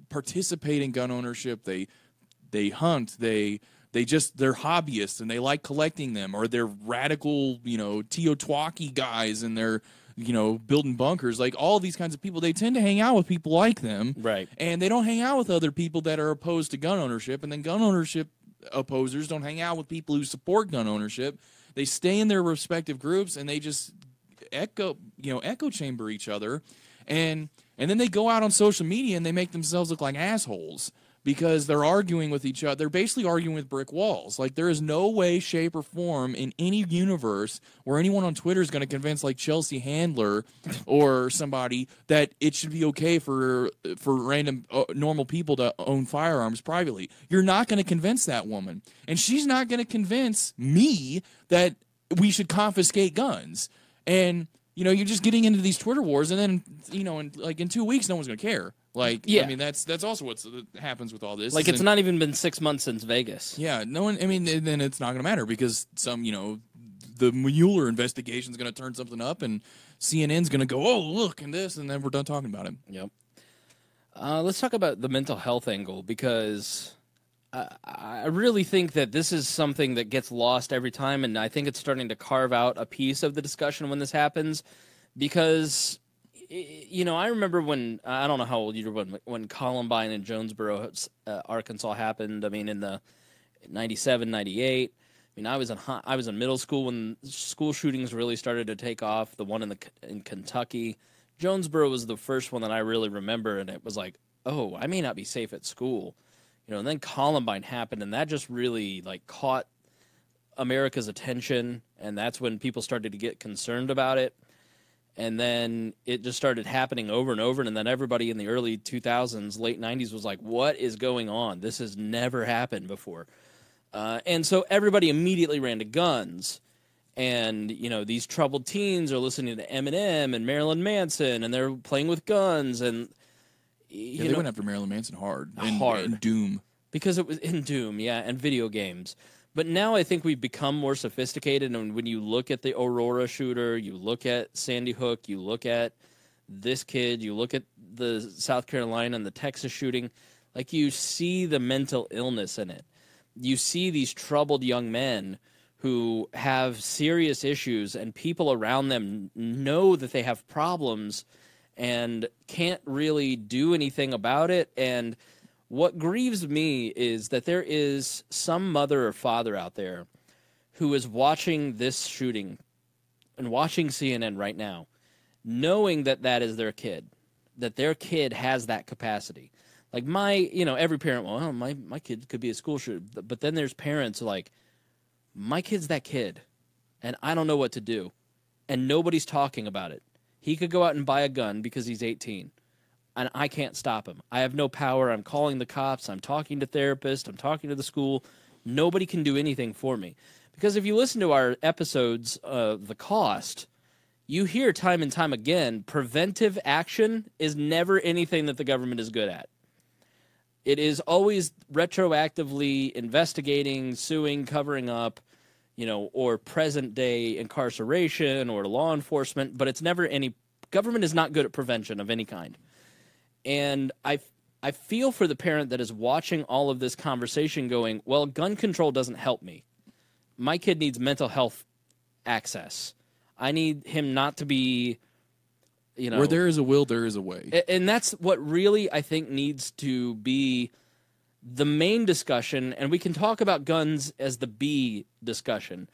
participate in gun ownership, they hunt, they're hobbyists and they like collecting them, or they're radical, you know, Teotihuacan guys, and they're, you know, building bunkers, like all these kinds of people, they tend to hang out with people like them. Right. And they don't hang out with other people that are opposed to gun ownership. And then gun ownership opposers don't hang out with people who support gun ownership. They stay in their respective groups and they just echo chamber each other. And then they go out on social media and they make themselves look like assholes because they're arguing with each other. They're basically arguing with brick walls. Like, there is no way, shape, or form in any universe where anyone on Twitter is going to convince, like, Chelsea Handler or somebody that it should be okay for random normal people to own firearms privately. You're not going to convince that woman. And she's not going to convince me that we should confiscate guns. And, you know, you're just getting into these Twitter wars, and then, you know, in 2 weeks, no one's going to care. Like, yeah. I mean, that's also what happens with all this. Like, it's not even been 6 months since Vegas. Yeah, no one, I mean, then it's not going to matter because some, you know, the Mueller investigation is going to turn something up and CNN's going to go, oh, look, and this, and then we're done talking about it. Yep. Let's talk about the mental health angle, because I really think that this is something that gets lost every time, and I think it's starting to carve out a piece of the discussion when this happens, because, you know, I remember when, I don't know how old you were, when Columbine in Jonesboro, Arkansas happened, I mean, in the 97, 98. I mean, I was in middle school when school shootings really started to take off. The one in Kentucky, Jonesboro was the first one that I really remember, and it was like, oh, I may not be safe at school, you know. And then Columbine happened, and that just really like caught America's attention, and that's when people started to get concerned about it. And then it just started happening over and over, and then everybody in the early 2000s, late 90s was like, what is going on? This has never happened before. And so everybody immediately ran to guns, and, you know, these troubled teens are listening to Eminem and Marilyn Manson, and they're playing with guns, and you know, they went after Marilyn Manson hard and Doom, because it was in Doom, yeah, and video games. But now I think we've become more sophisticated, and when you look at the Aurora shooter, you look at Sandy Hook, you look at this kid, you look at the South Carolina and the Texas shooting, like, you see the mental illness in it. You see these troubled young men who have serious issues, and people around them know that they have problems and can't really do anything about it. And what grieves me is that there is some mother or father out there who is watching this shooting and watching CNN right now, knowing that that is their kid, that their kid has that capacity. Like, every parent, well, my kid could be a school shooter. But then there's parents like, my kid's that kid, and I don't know what to do, and nobody's talking about it. He could go out and buy a gun because he's 18, and I can't stop him. I have no power. I'm calling the cops. I'm talking to therapists. I'm talking to the school. Nobody can do anything for me. Because if you listen to our episodes of The Cost, you hear time and time again, preventive action is never anything that the government is good at. It is always retroactively investigating, suing, covering up, you know, or present-day incarceration or law enforcement, but it's never any – government is not good at prevention of any kind. And I feel for the parent that is watching all of this conversation going, well, gun control doesn't help me. My kid needs mental health access. I need him not to be – you know, where there is a will, there is a way. And that's what really, I think, needs to be the main discussion. And we can talk about guns as the B discussion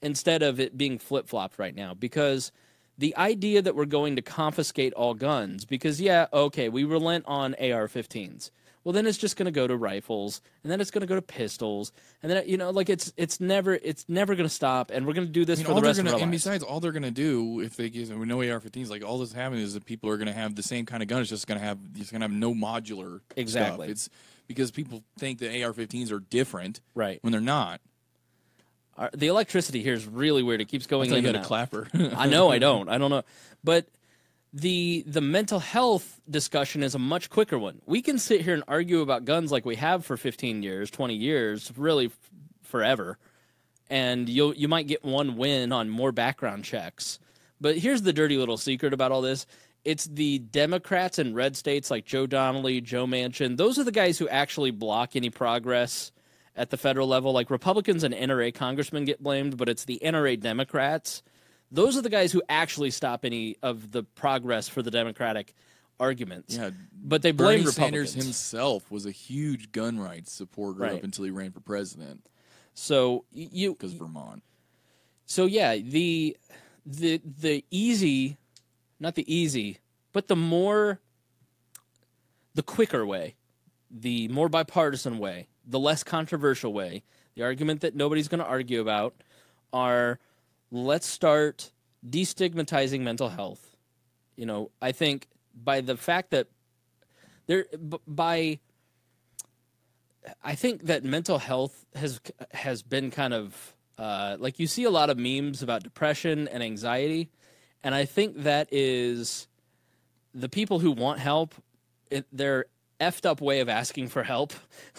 instead of it being flip-flopped right now. Because the idea that we're going to confiscate all guns, because, yeah, okay, we relent on AR-15s. Well, then it's just going to go to rifles, and then it's going to go to pistols, and then, you know, like, it's never going to stop, and we're going to do this for the rest of our lives. And besides, all they're going to do if they give no AR-15s, like, all that's happening is that people are going to have the same kind of gun. It's just going to have no modular exactly stuff. It's because people think that AR-15s are different, right? When they're not. The electricity here is really weird. It keeps going. I thought you had a clapper. I know. I don't know, but. The mental health discussion is a much quicker one. We can sit here and argue about guns like we have for 15 years, 20 years, really forever. And you might get one win on more background checks. But here's the dirty little secret about all this. It's the Democrats in red states like Joe Donnelly, Joe Manchin. Those are the guys who actually block any progress at the federal level. Like, Republicans and NRA congressmen get blamed, but it's the NRA Democrats. Those are the guys who actually stop any of the progress for the Democratic arguments. Yeah, but they blame Republicans. Bernie Sanders himself was a huge gun rights supporter up until he ran for president. So because Vermont. So yeah, the easy, not the easy, but the quicker way, the more bipartisan way, the less controversial way, the argument that nobody's going to argue about are. Let's start destigmatizing mental health. You know, I think by the fact that I think that mental health has been kind of like, you see a lot of memes about depression and anxiety, and I think that is the people who want help, their effed up way of asking for help.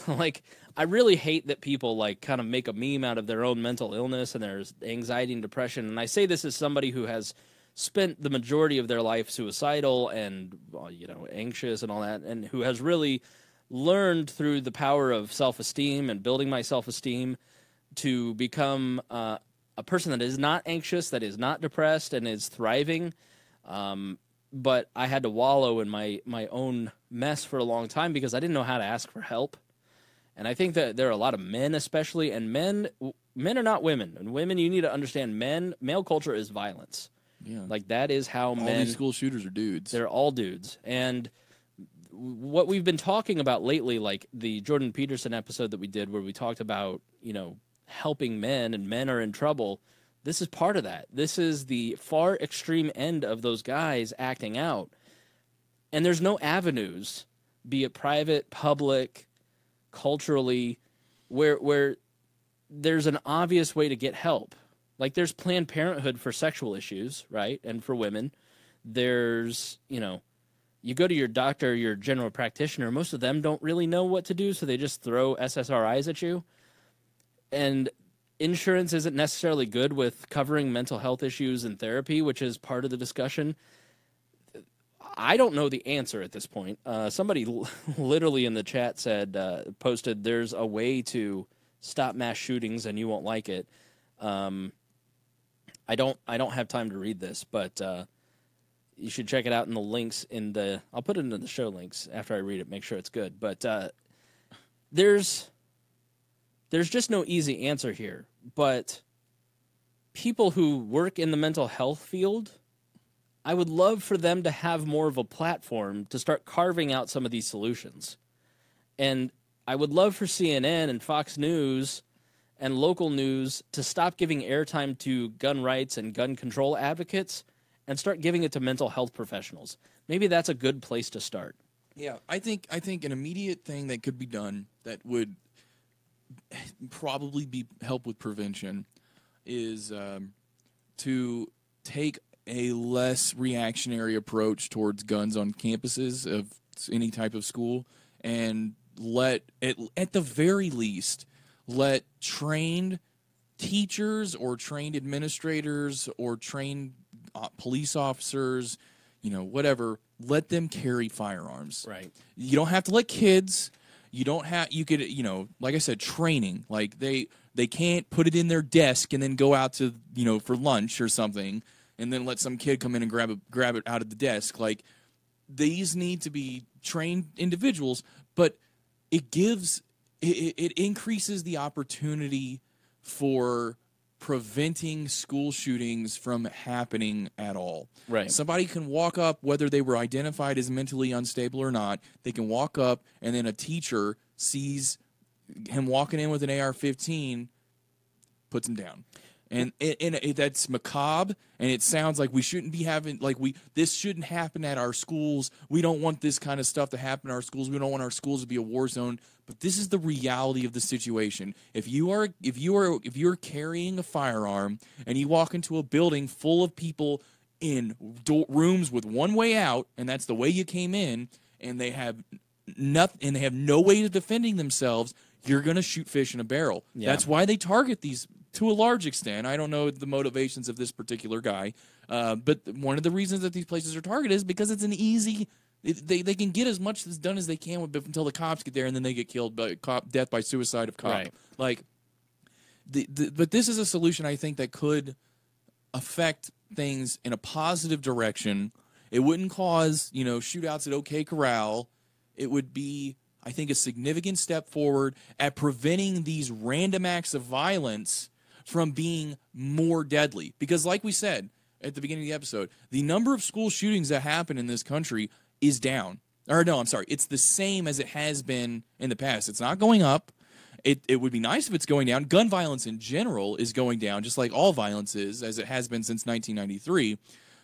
Like, I really hate that people like kind of make a meme out of their own mental illness and their anxiety and depression. And I say this as somebody who has spent the majority of their life suicidal and, you know, anxious and all that, and who has really learned through the power of self-esteem and building my self-esteem to become a person that is not anxious, that is not depressed, and is thriving. But I had to wallow in my own mess for a long time because I didn't know how to ask for help. And I think that there are a lot of men, especially, and men are not women. And women, you need to understand, male culture is violence. Yeah. Like, that is how all men... All these school shooters are dudes. They're all dudes. And what we've been talking about lately, like the Jordan Peterson episode that we did where we talked about, you know, helping men and men are in trouble, this is part of that. This is the far extreme end of those guys acting out. And there's no avenues, be it private, public, culturally, where there's an obvious way to get help. Like, there's Planned Parenthood for sexual issues, right? And for women, there's, you know, you go to your doctor, your general practitioner, most of them don't really know what to do, so they just throw SSRIs at you. And insurance isn't necessarily good with covering mental health issues and therapy, which is part of the discussion. I don't know the answer at this point. Somebody literally in the chat said, posted, there's a way to stop mass shootings and you won't like it. I don't have time to read this, but you should check it out in the links in the, I'll put it into the show links after I read it, make sure it's good. But there's just no easy answer here. But people who work in the mental health field, I would love for them to have more of a platform to start carving out some of these solutions. And I would love for CNN and Fox News and local news to stop giving airtime to gun rights and gun control advocates and start giving it to mental health professionals. Maybe that's a good place to start. Yeah, I think an immediate thing that could be done that would probably be help with prevention is to take a less reactionary approach towards guns on campuses of any type of school, and let, at the very least, let trained teachers or trained administrators or trained police officers, you know, whatever, let them carry firearms. Right. You don't have to let kids. You don't have, you could, you know, like I said, training. Like, they can't put it in their desk and then go out to, you know, for lunch or something and then let some kid come in and grab it out of the desk. Like, these need to be trained individuals, but it gives... It increases the opportunity for preventing school shootings from happening at all. Right. Somebody can walk up, whether they were identified as mentally unstable or not, they can walk up, and then a teacher sees him walking in with an AR-15, puts him down. And that's macabre, and it sounds like we shouldn't be having, like, this shouldn't happen at our schools. We don't want this kind of stuff to happen at our schools. We don't want our schools to be a war zone. But this is the reality of the situation. If you're carrying a firearm and you walk into a building full of people in rooms with one way out, and that's the way you came in, and they have nothing, and they have no way of defending themselves, you're going to shoot fish in a barrel. Yeah. That's why they target these. To a large extent, I don't know the motivations of this particular guy, but one of the reasons that these places are targeted is because it's an easy, they can get as much as done as they can with, until the cops get there, and then they get killed by death by suicide of cop. Right. Like, but this is a solution I think that could affect things in a positive direction. It wouldn't cause, you know, shootouts at OK Corral. It would be, I think, a significant step forward at preventing these random acts of violence from being more deadly. Because like we said at the beginning of the episode, the number of school shootings that happen in this country is down. Or no, I'm sorry. It's the same as it has been in the past. It's not going up. It would be nice if it's going down. Gun violence in general is going down, just like all violence is, as it has been since 1993.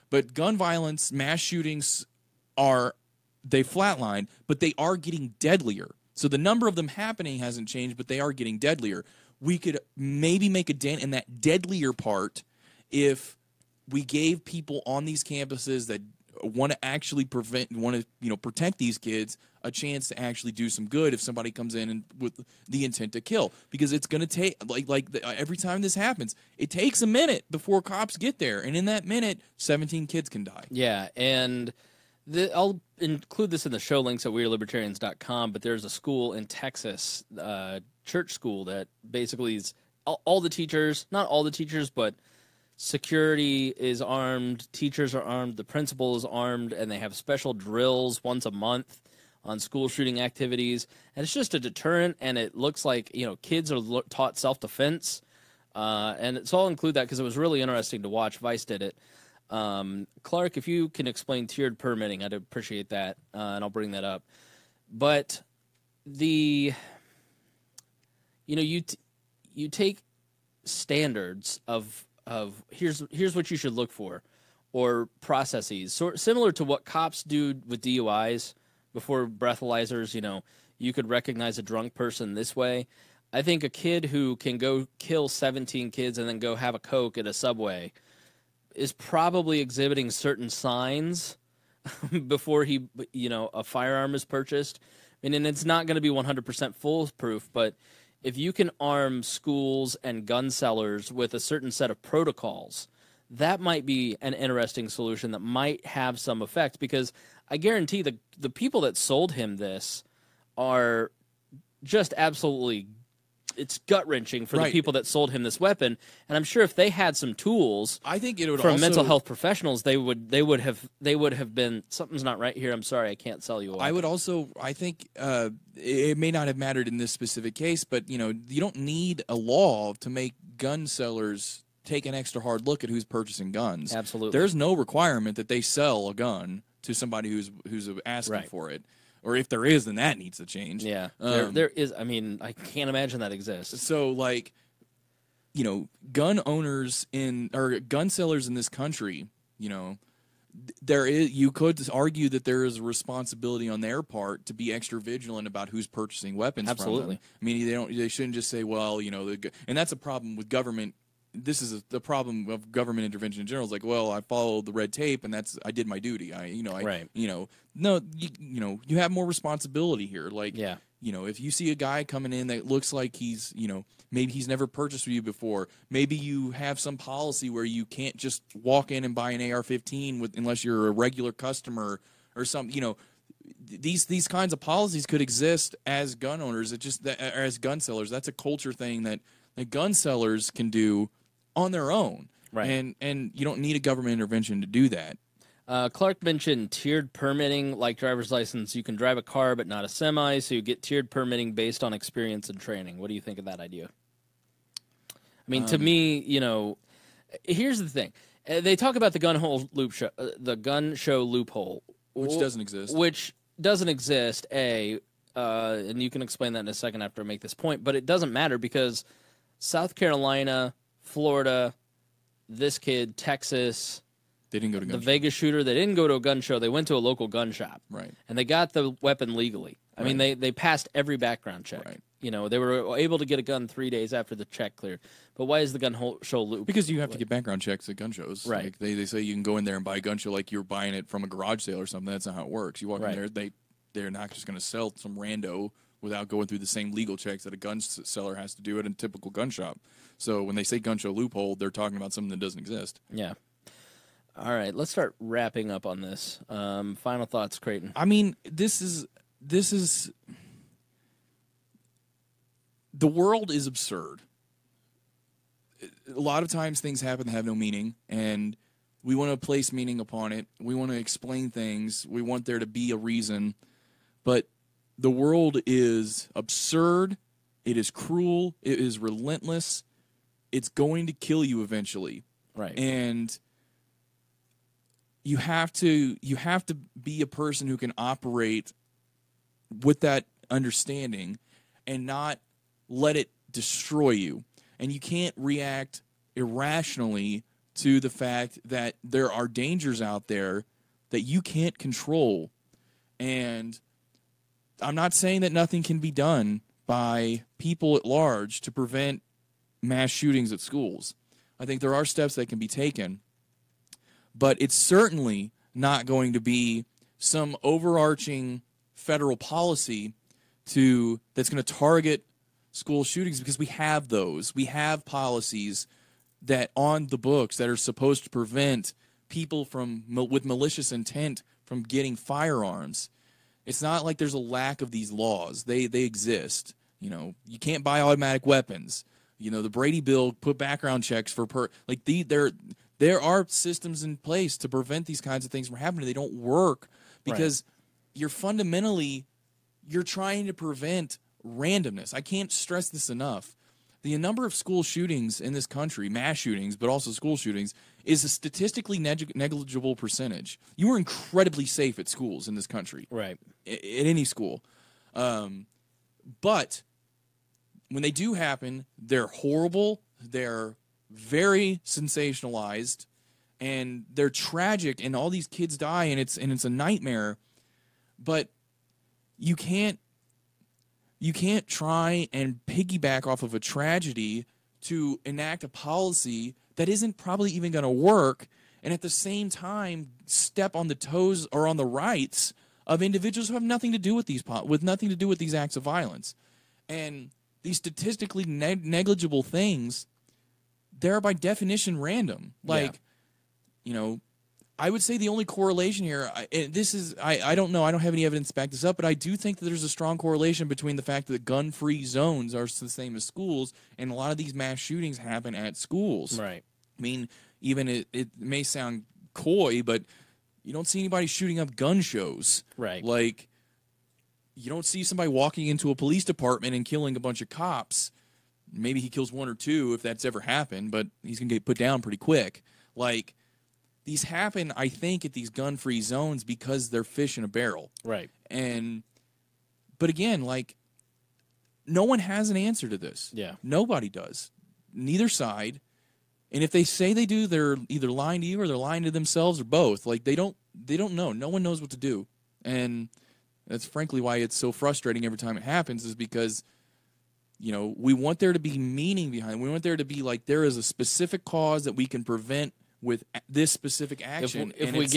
But gun violence, mass shootings are, they flatline, but they are getting deadlier. So the number of them happening hasn't changed, but they are getting deadlier. We could maybe make a dent in that deadlier part if we gave people on these campuses that want to actually protect these kids a chance to actually do some good if somebody comes in and with the intent to kill, because it's going to take every time this happens, it takes a minute before cops get there, and in that minute, 17 kids can die. Yeah, and I'll include this in the show links at WeAreLibertarians.com, but there's a school in Texas, church school, that basically is all the teachers, not all the teachers, but security is armed, teachers are armed, the principal is armed, and they have special drills once a month on school shooting activities. And it's just a deterrent, and it looks like, you know, kids are taught self-defense. And so I'll include that because it was really interesting to watch. Vice did it. Clark, if you can explain tiered permitting, I'd appreciate that, and I'll bring that up. But you take standards of here's what you should look for, or processes, so similar to what cops do with DUIs before breathalyzers. You know, you could recognize a drunk person this way. I think a kid who can go kill 17 kids and then go have a Coke at a Subway is probably exhibiting certain signs before a firearm is purchased. I mean, and it's not going to be 100% foolproof, but if you can arm schools and gun sellers with a certain set of protocols, that might be an interesting solution that might have some effect, because I guarantee the people that sold him this are just absolutely, it's gut-wrenching for the people that sold him this weapon. And I'm sure if they had some tools, I think it would from mental health professionals, they would have been, something's not right here, I'm sorry, I can't sell you all. I would also, I think it may not have mattered in this specific case, but you don't need a law to make gun sellers take an extra hard look at who's purchasing guns. Absolutely. There's no requirement that they sell a gun to somebody who's asking for it. Or if there is, then that needs to change. Yeah, there is. I mean, I can't imagine that exists. So, gun owners or gun sellers in this country, there is. You could argue that there is a responsibility on their part to be extra vigilant about who's purchasing weapons. Absolutely. From them. I mean, they shouldn't just say, well, and that's a problem with government. This is the problem of government intervention in general. It's like, well, I followed the red tape, and I did my duty. You have more responsibility here. If you see a guy coming in that looks like he's, maybe he's never purchased with you before, maybe you have some policy where you can't just walk in and buy an AR-15 unless you're a regular customer or something, These kinds of policies could exist as gun owners. As gun sellers, that's a culture thing that gun sellers can do on their own, right? And you don't need a government intervention to do that. Clark mentioned tiered permitting, like driver's license. You can drive a car but not a semi, so you get tiered permitting based on experience and training. What do you think of that idea? I mean, to me, here's the thing. They talk about the gun show loophole, which doesn't exist. Which doesn't exist. And you can explain that in a second after I make this point, but it doesn't matter because South Carolina, Florida, this kid, Texas, they didn't go to the Vegas shooter. They didn't go to a gun show. They went to a local gun shop, right? And they got the weapon legally. I mean, they passed every background check. Right. They were able to get a gun 3 days after the check cleared. But why is the gun show loop? Because you have to get background checks at gun shows. Right. Like they say you can go in there and buy a gun show like you're buying it from a garage sale or something. That's not how it works. You walk in there, they're not just going to sell some rando without going through the same legal checks that a gun seller has to do at a typical gun shop. So when they say gun show loophole, they're talking about something that doesn't exist. Yeah. All right, let's start wrapping up on this. Final thoughts, Creighton. I mean, this is the world is absurd. A lot of times things happen that have no meaning, and we want to place meaning upon it. We want to explain things. We want there to be a reason, but the world is absurd, it is cruel, it is relentless, it's going to kill you eventually. Right. And you have to be a person who can operate with that understanding and not let it destroy you. And you can't react irrationally to the fact that there are dangers out there that you can't control. And I'm not saying that nothing can be done by people at large to prevent mass shootings at schools. I think there are steps that can be taken, but it's certainly not going to be some overarching federal policy to that's going to target school shootings, because we have those. We have policies that on the books that are supposed to prevent people from with malicious intent from getting firearms. It's not like there's a lack of these laws. They exist. You know, you can't buy automatic weapons. You know, the Brady Bill put background checks for there are systems in place to prevent these kinds of things from happening. They don't work because you're fundamentally trying to prevent randomness. I can't stress this enough. The number of school shootings in this country, mass shootings, but also school shootings, is a statistically negligible percentage. You are incredibly safe at schools in this country, right? At any school. But when they do happen, they're horrible, they're very sensationalized, and they're tragic, and all these kids die, and it's a nightmare. But you can't try and piggyback off of a tragedy to enact a policy that isn't probably even going to work, and at the same time step on the toes or on the rights of individuals who have nothing to do with these acts of violence. And these statistically negligible things, they're by definition random. Like, you know, I would say the only correlation here, I don't know, I don't have any evidence to back this up, but I do think that there's a strong correlation between the fact that gun-free zones are the same as schools, and a lot of these mass shootings happen at schools. Right. I mean, even it may sound coy, but you don't see anybody shooting up gun shows. Right. Like, you don't see somebody walking into a police department and killing a bunch of cops. Maybe he kills one or two if that's ever happened, but he's going to get put down pretty quick. Like, these happen, I think, at these gun-free zones because they're fish in a barrel. Right. And, but again, like, no one has an answer to this. Yeah. Nobody does. Neither side. And if they say they do, they're either lying to you or they're lying to themselves or both. Like, they don't know. No one knows what to do. And that's frankly why it's so frustrating every time it happens, is because, you know, we want there to be meaning behind it. We want there to be, like, there is a specific cause that we can prevent with this specific action,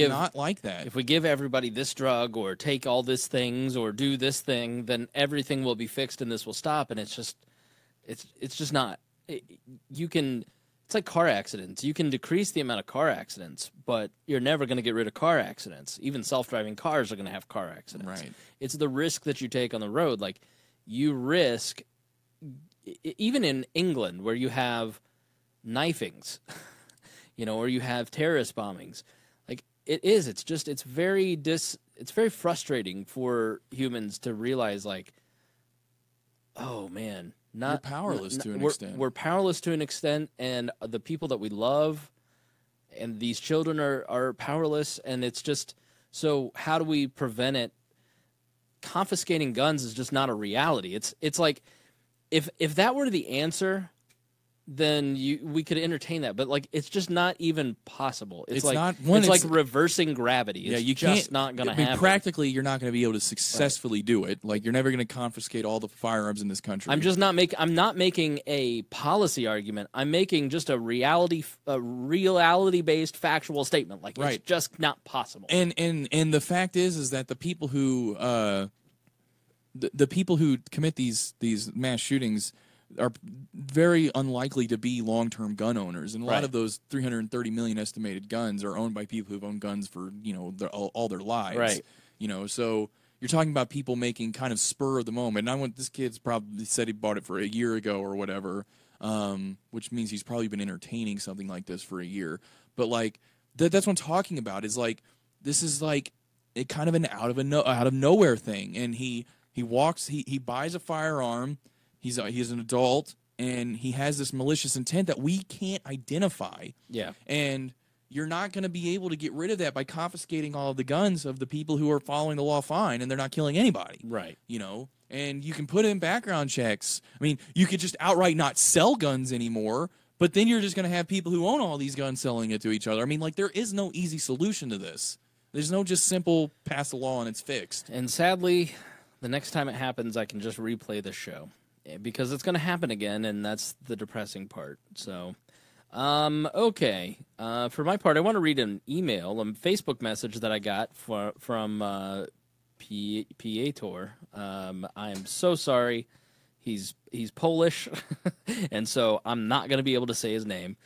not like that. If we give everybody this drug or take all these things or do this thing, then everything will be fixed and this will stop. And it's just not. It's like car accidents. You can decrease the amount of car accidents, but you're never going to get rid of car accidents. Even self-driving cars are going to have car accidents. Right. It's the risk that you take on the road. Like, you risk, even in England where you have knifings, you know, or you have terrorist bombings, like it's very frustrating for humans to realize, like, oh man, we're powerless to an extent. We're powerless to an extent, and the people that we love and these children are powerless, and it's just, so how do we prevent it? Confiscating guns is just not a reality. It's like, if that were the answer, then we could entertain that, but like it's just not even possible. It's like not one, it's like reversing gravity. It's just not going to happen. Practically, you're not going to be able to successfully do it. Like, you're never going to confiscate all the firearms in this country. I'm not making a policy argument. I'm making just a reality based factual statement. Like, it's just not possible. And the fact is that the people who the people who commit these mass shootings are very unlikely to be long-term gun owners, and a lot of those 330 million estimated guns are owned by people who've owned guns for, you know, all their lives. Right. You know, so you're talking about people making kind of spur of the moment. And this kid's probably said he bought it for a year ago or whatever, which means he's probably been entertaining something like this for a year. But like that's what I'm talking about. Is like this is like a kind of an out of nowhere thing, and he buys a firearm. He's an adult, and he has this malicious intent that we can't identify. Yeah. And you're not going to be able to get rid of that by confiscating all of the guns of the people who are following the law fine, and they're not killing anybody. Right. You know, and you can put in background checks. I mean, you could just outright not sell guns anymore, but then you're just going to have people who own all these guns selling it to each other. I mean, like, there is no easy solution to this. There's no just simple pass the law and it's fixed. And sadly, the next time it happens, I can just replay this show, because it's going to happen again, and that's the depressing part. So Okay. For my part, I want to read an email, a Facebook message that I got from Piotr. I am so sorry. He's Polish, and so I'm not going to be able to say his name.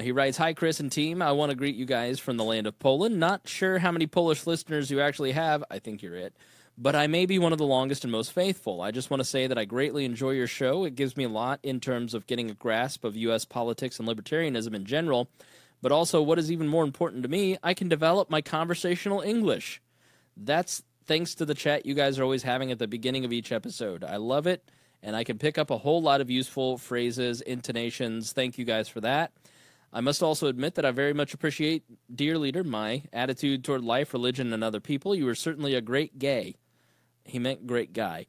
He writes, "Hi, Chris and team. I want to greet you guys from the land of Poland. Not sure how many Polish listeners you actually have. I think you're it. But I may be one of the longest and most faithful. I just want to say that I greatly enjoy your show. It gives me a lot in terms of getting a grasp of U.S. politics and libertarianism in general. But also, what is even more important to me, I can develop my conversational English. That's thanks to the chat you guys are always having at the beginning of each episode. I love it, and I can pick up a whole lot of useful phrases, intonations. Thank you guys for that. I must also admit that I very much appreciate, dear leader, my attitude toward life, religion, and other people. You are certainly a great gay." He meant great guy.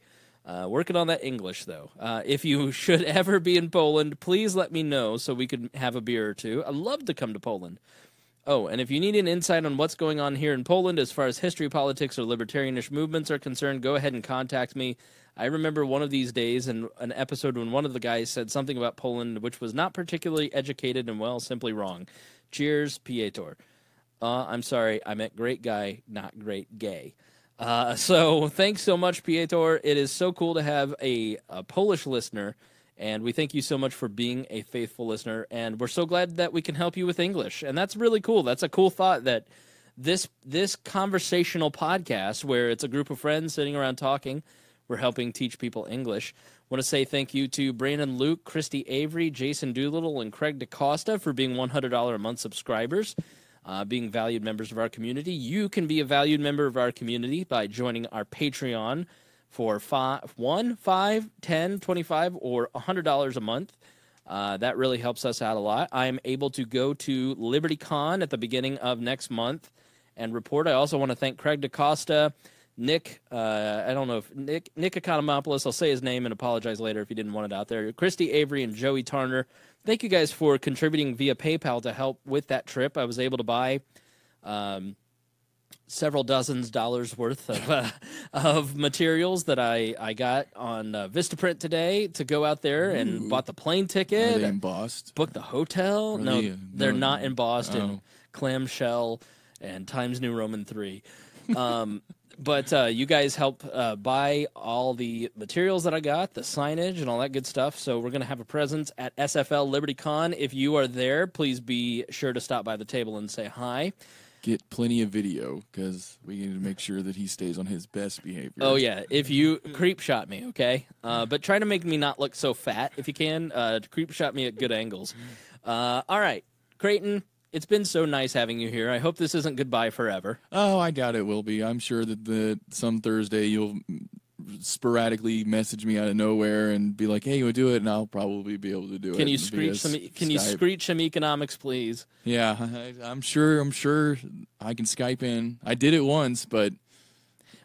Working on that English, though. "If you should ever be in Poland, please let me know so we could have a beer or two. I'd love to come to Poland. Oh, and if you need an insight on what's going on here in Poland as far as history, politics, or libertarianish movements are concerned, go ahead and contact me. I remember one of these days in an episode when one of the guys said something about Poland which was not particularly educated and, well, simply wrong. Cheers, Piotr." I'm sorry, I meant great guy, not great gay. So thanks so much, Piotr. It is so cool to have a Polish listener, and we thank you so much for being a faithful listener, and we're so glad that we can help you with English. And that's really cool. That's a cool thought, that this conversational podcast where it's a group of friends sitting around talking, we're helping teach people English. I want to say thank you to Brandon Luke, Christy Avery, Jason Doolittle, and Craig DaCosta for being $100 a month subscribers. Being valued members of our community. You can be a valued member of our community by joining our Patreon for $1, $5, $10, $25, or $100 a month. That really helps us out a lot. I am able to go to LibertyCon at the beginning of next month and report. I also want to thank Craig DaCosta, Nick, I don't know if Nick Economopoulos, I'll say his name and apologize later if you didn't want it out there, Christy Avery, and Joey Tarner. Thank you guys for contributing via PayPal to help with that trip. I was able to buy several dozens dollars worth of materials that I got on Vistaprint today to go out there and bought the plane ticket. Are they embossed? Booked the hotel. Really? No, they're not embossed in clamshell and Times New Roman 3. But you guys help buy all the materials that I got, the signage and all that good stuff. So we're going to have a presence at SFL LibertyCon. If you are there, please be sure to stop by the table and say hi. Get plenty of video because we need to make sure that he stays on his best behavior. Oh, yeah. If you creep shot me, okay? But try to make me not look so fat if you can. Creep shot me at good angles. All right, Creighton. It's been so nice having you here. I hope this isn't goodbye forever. Oh, I doubt it will be. I'm sure that some Thursday you'll sporadically message me out of nowhere and be like, "Hey, you want to do it?" And I'll probably be able to do it. Can you screech some? Can you screech some economics, please? Yeah, I'm sure. I'm sure I can Skype in. I did it once, but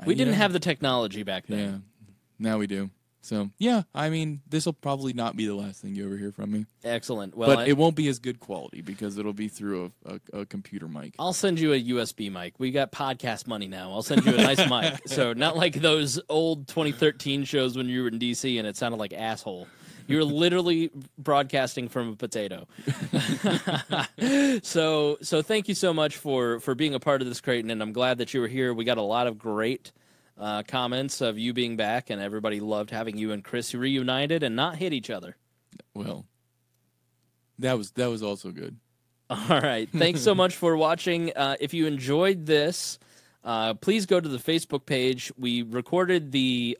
we didn't have the technology back then. Yeah, now we do. So, yeah, I mean, this will probably not be the last thing you ever hear from me. Excellent. Well, but it won't be as good quality because it'll be through a computer mic. I'll send you a USB mic. We got podcast money now. I'll send you a nice mic. So not like those old 2013 shows when you were in D.C. and it sounded like asshole. You're literally broadcasting from a potato. So thank you so much for being a part of this, Creighton, and I'm glad that you were here. We got a lot of great comments of you being back, and everybody loved having you and Chris reunited and not hit each other. Well, that was also good. All right. Thanks so much for watching. If you enjoyed this, please go to the Facebook page. We recorded the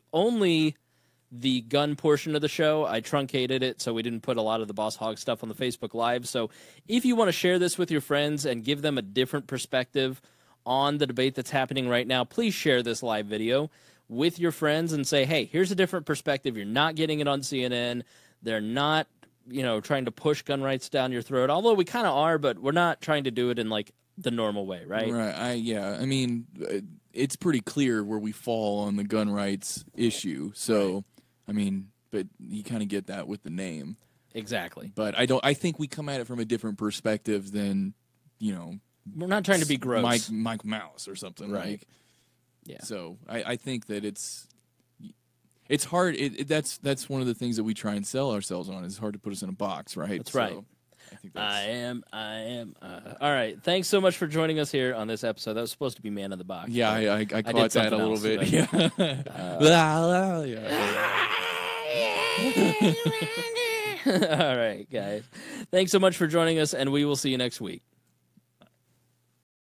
gun portion of the show. I truncated it, so we didn't put a lot of the Boss Hog stuff on the Facebook Live. So if you want to share this with your friends and give them a different perspective on the debate that's happening right now, please share this live video with your friends and say, "Hey, here's a different perspective. You're not getting it on CNN. They're not, trying to push gun rights down your throat. Although we kind of are, but we're not trying to do it in like the normal way, right?" Right. I mean, it's pretty clear where we fall on the gun rights issue. So, right. I mean, but you kind of get that with the name. Exactly. But I think we come at it from a different perspective than, we're not trying to be gross. Mike Malice or something, right? Yeah. So I think that it's hard. That's one of the things that we try and sell ourselves on. It's hard to put us in a box, right? That's right. I think that's... I am. All right. Thanks so much for joining us here on this episode. That was supposed to be Man in the Box. Yeah, I caught that a little bit. Yeah. All right, guys. Thanks so much for joining us, and we will see you next week.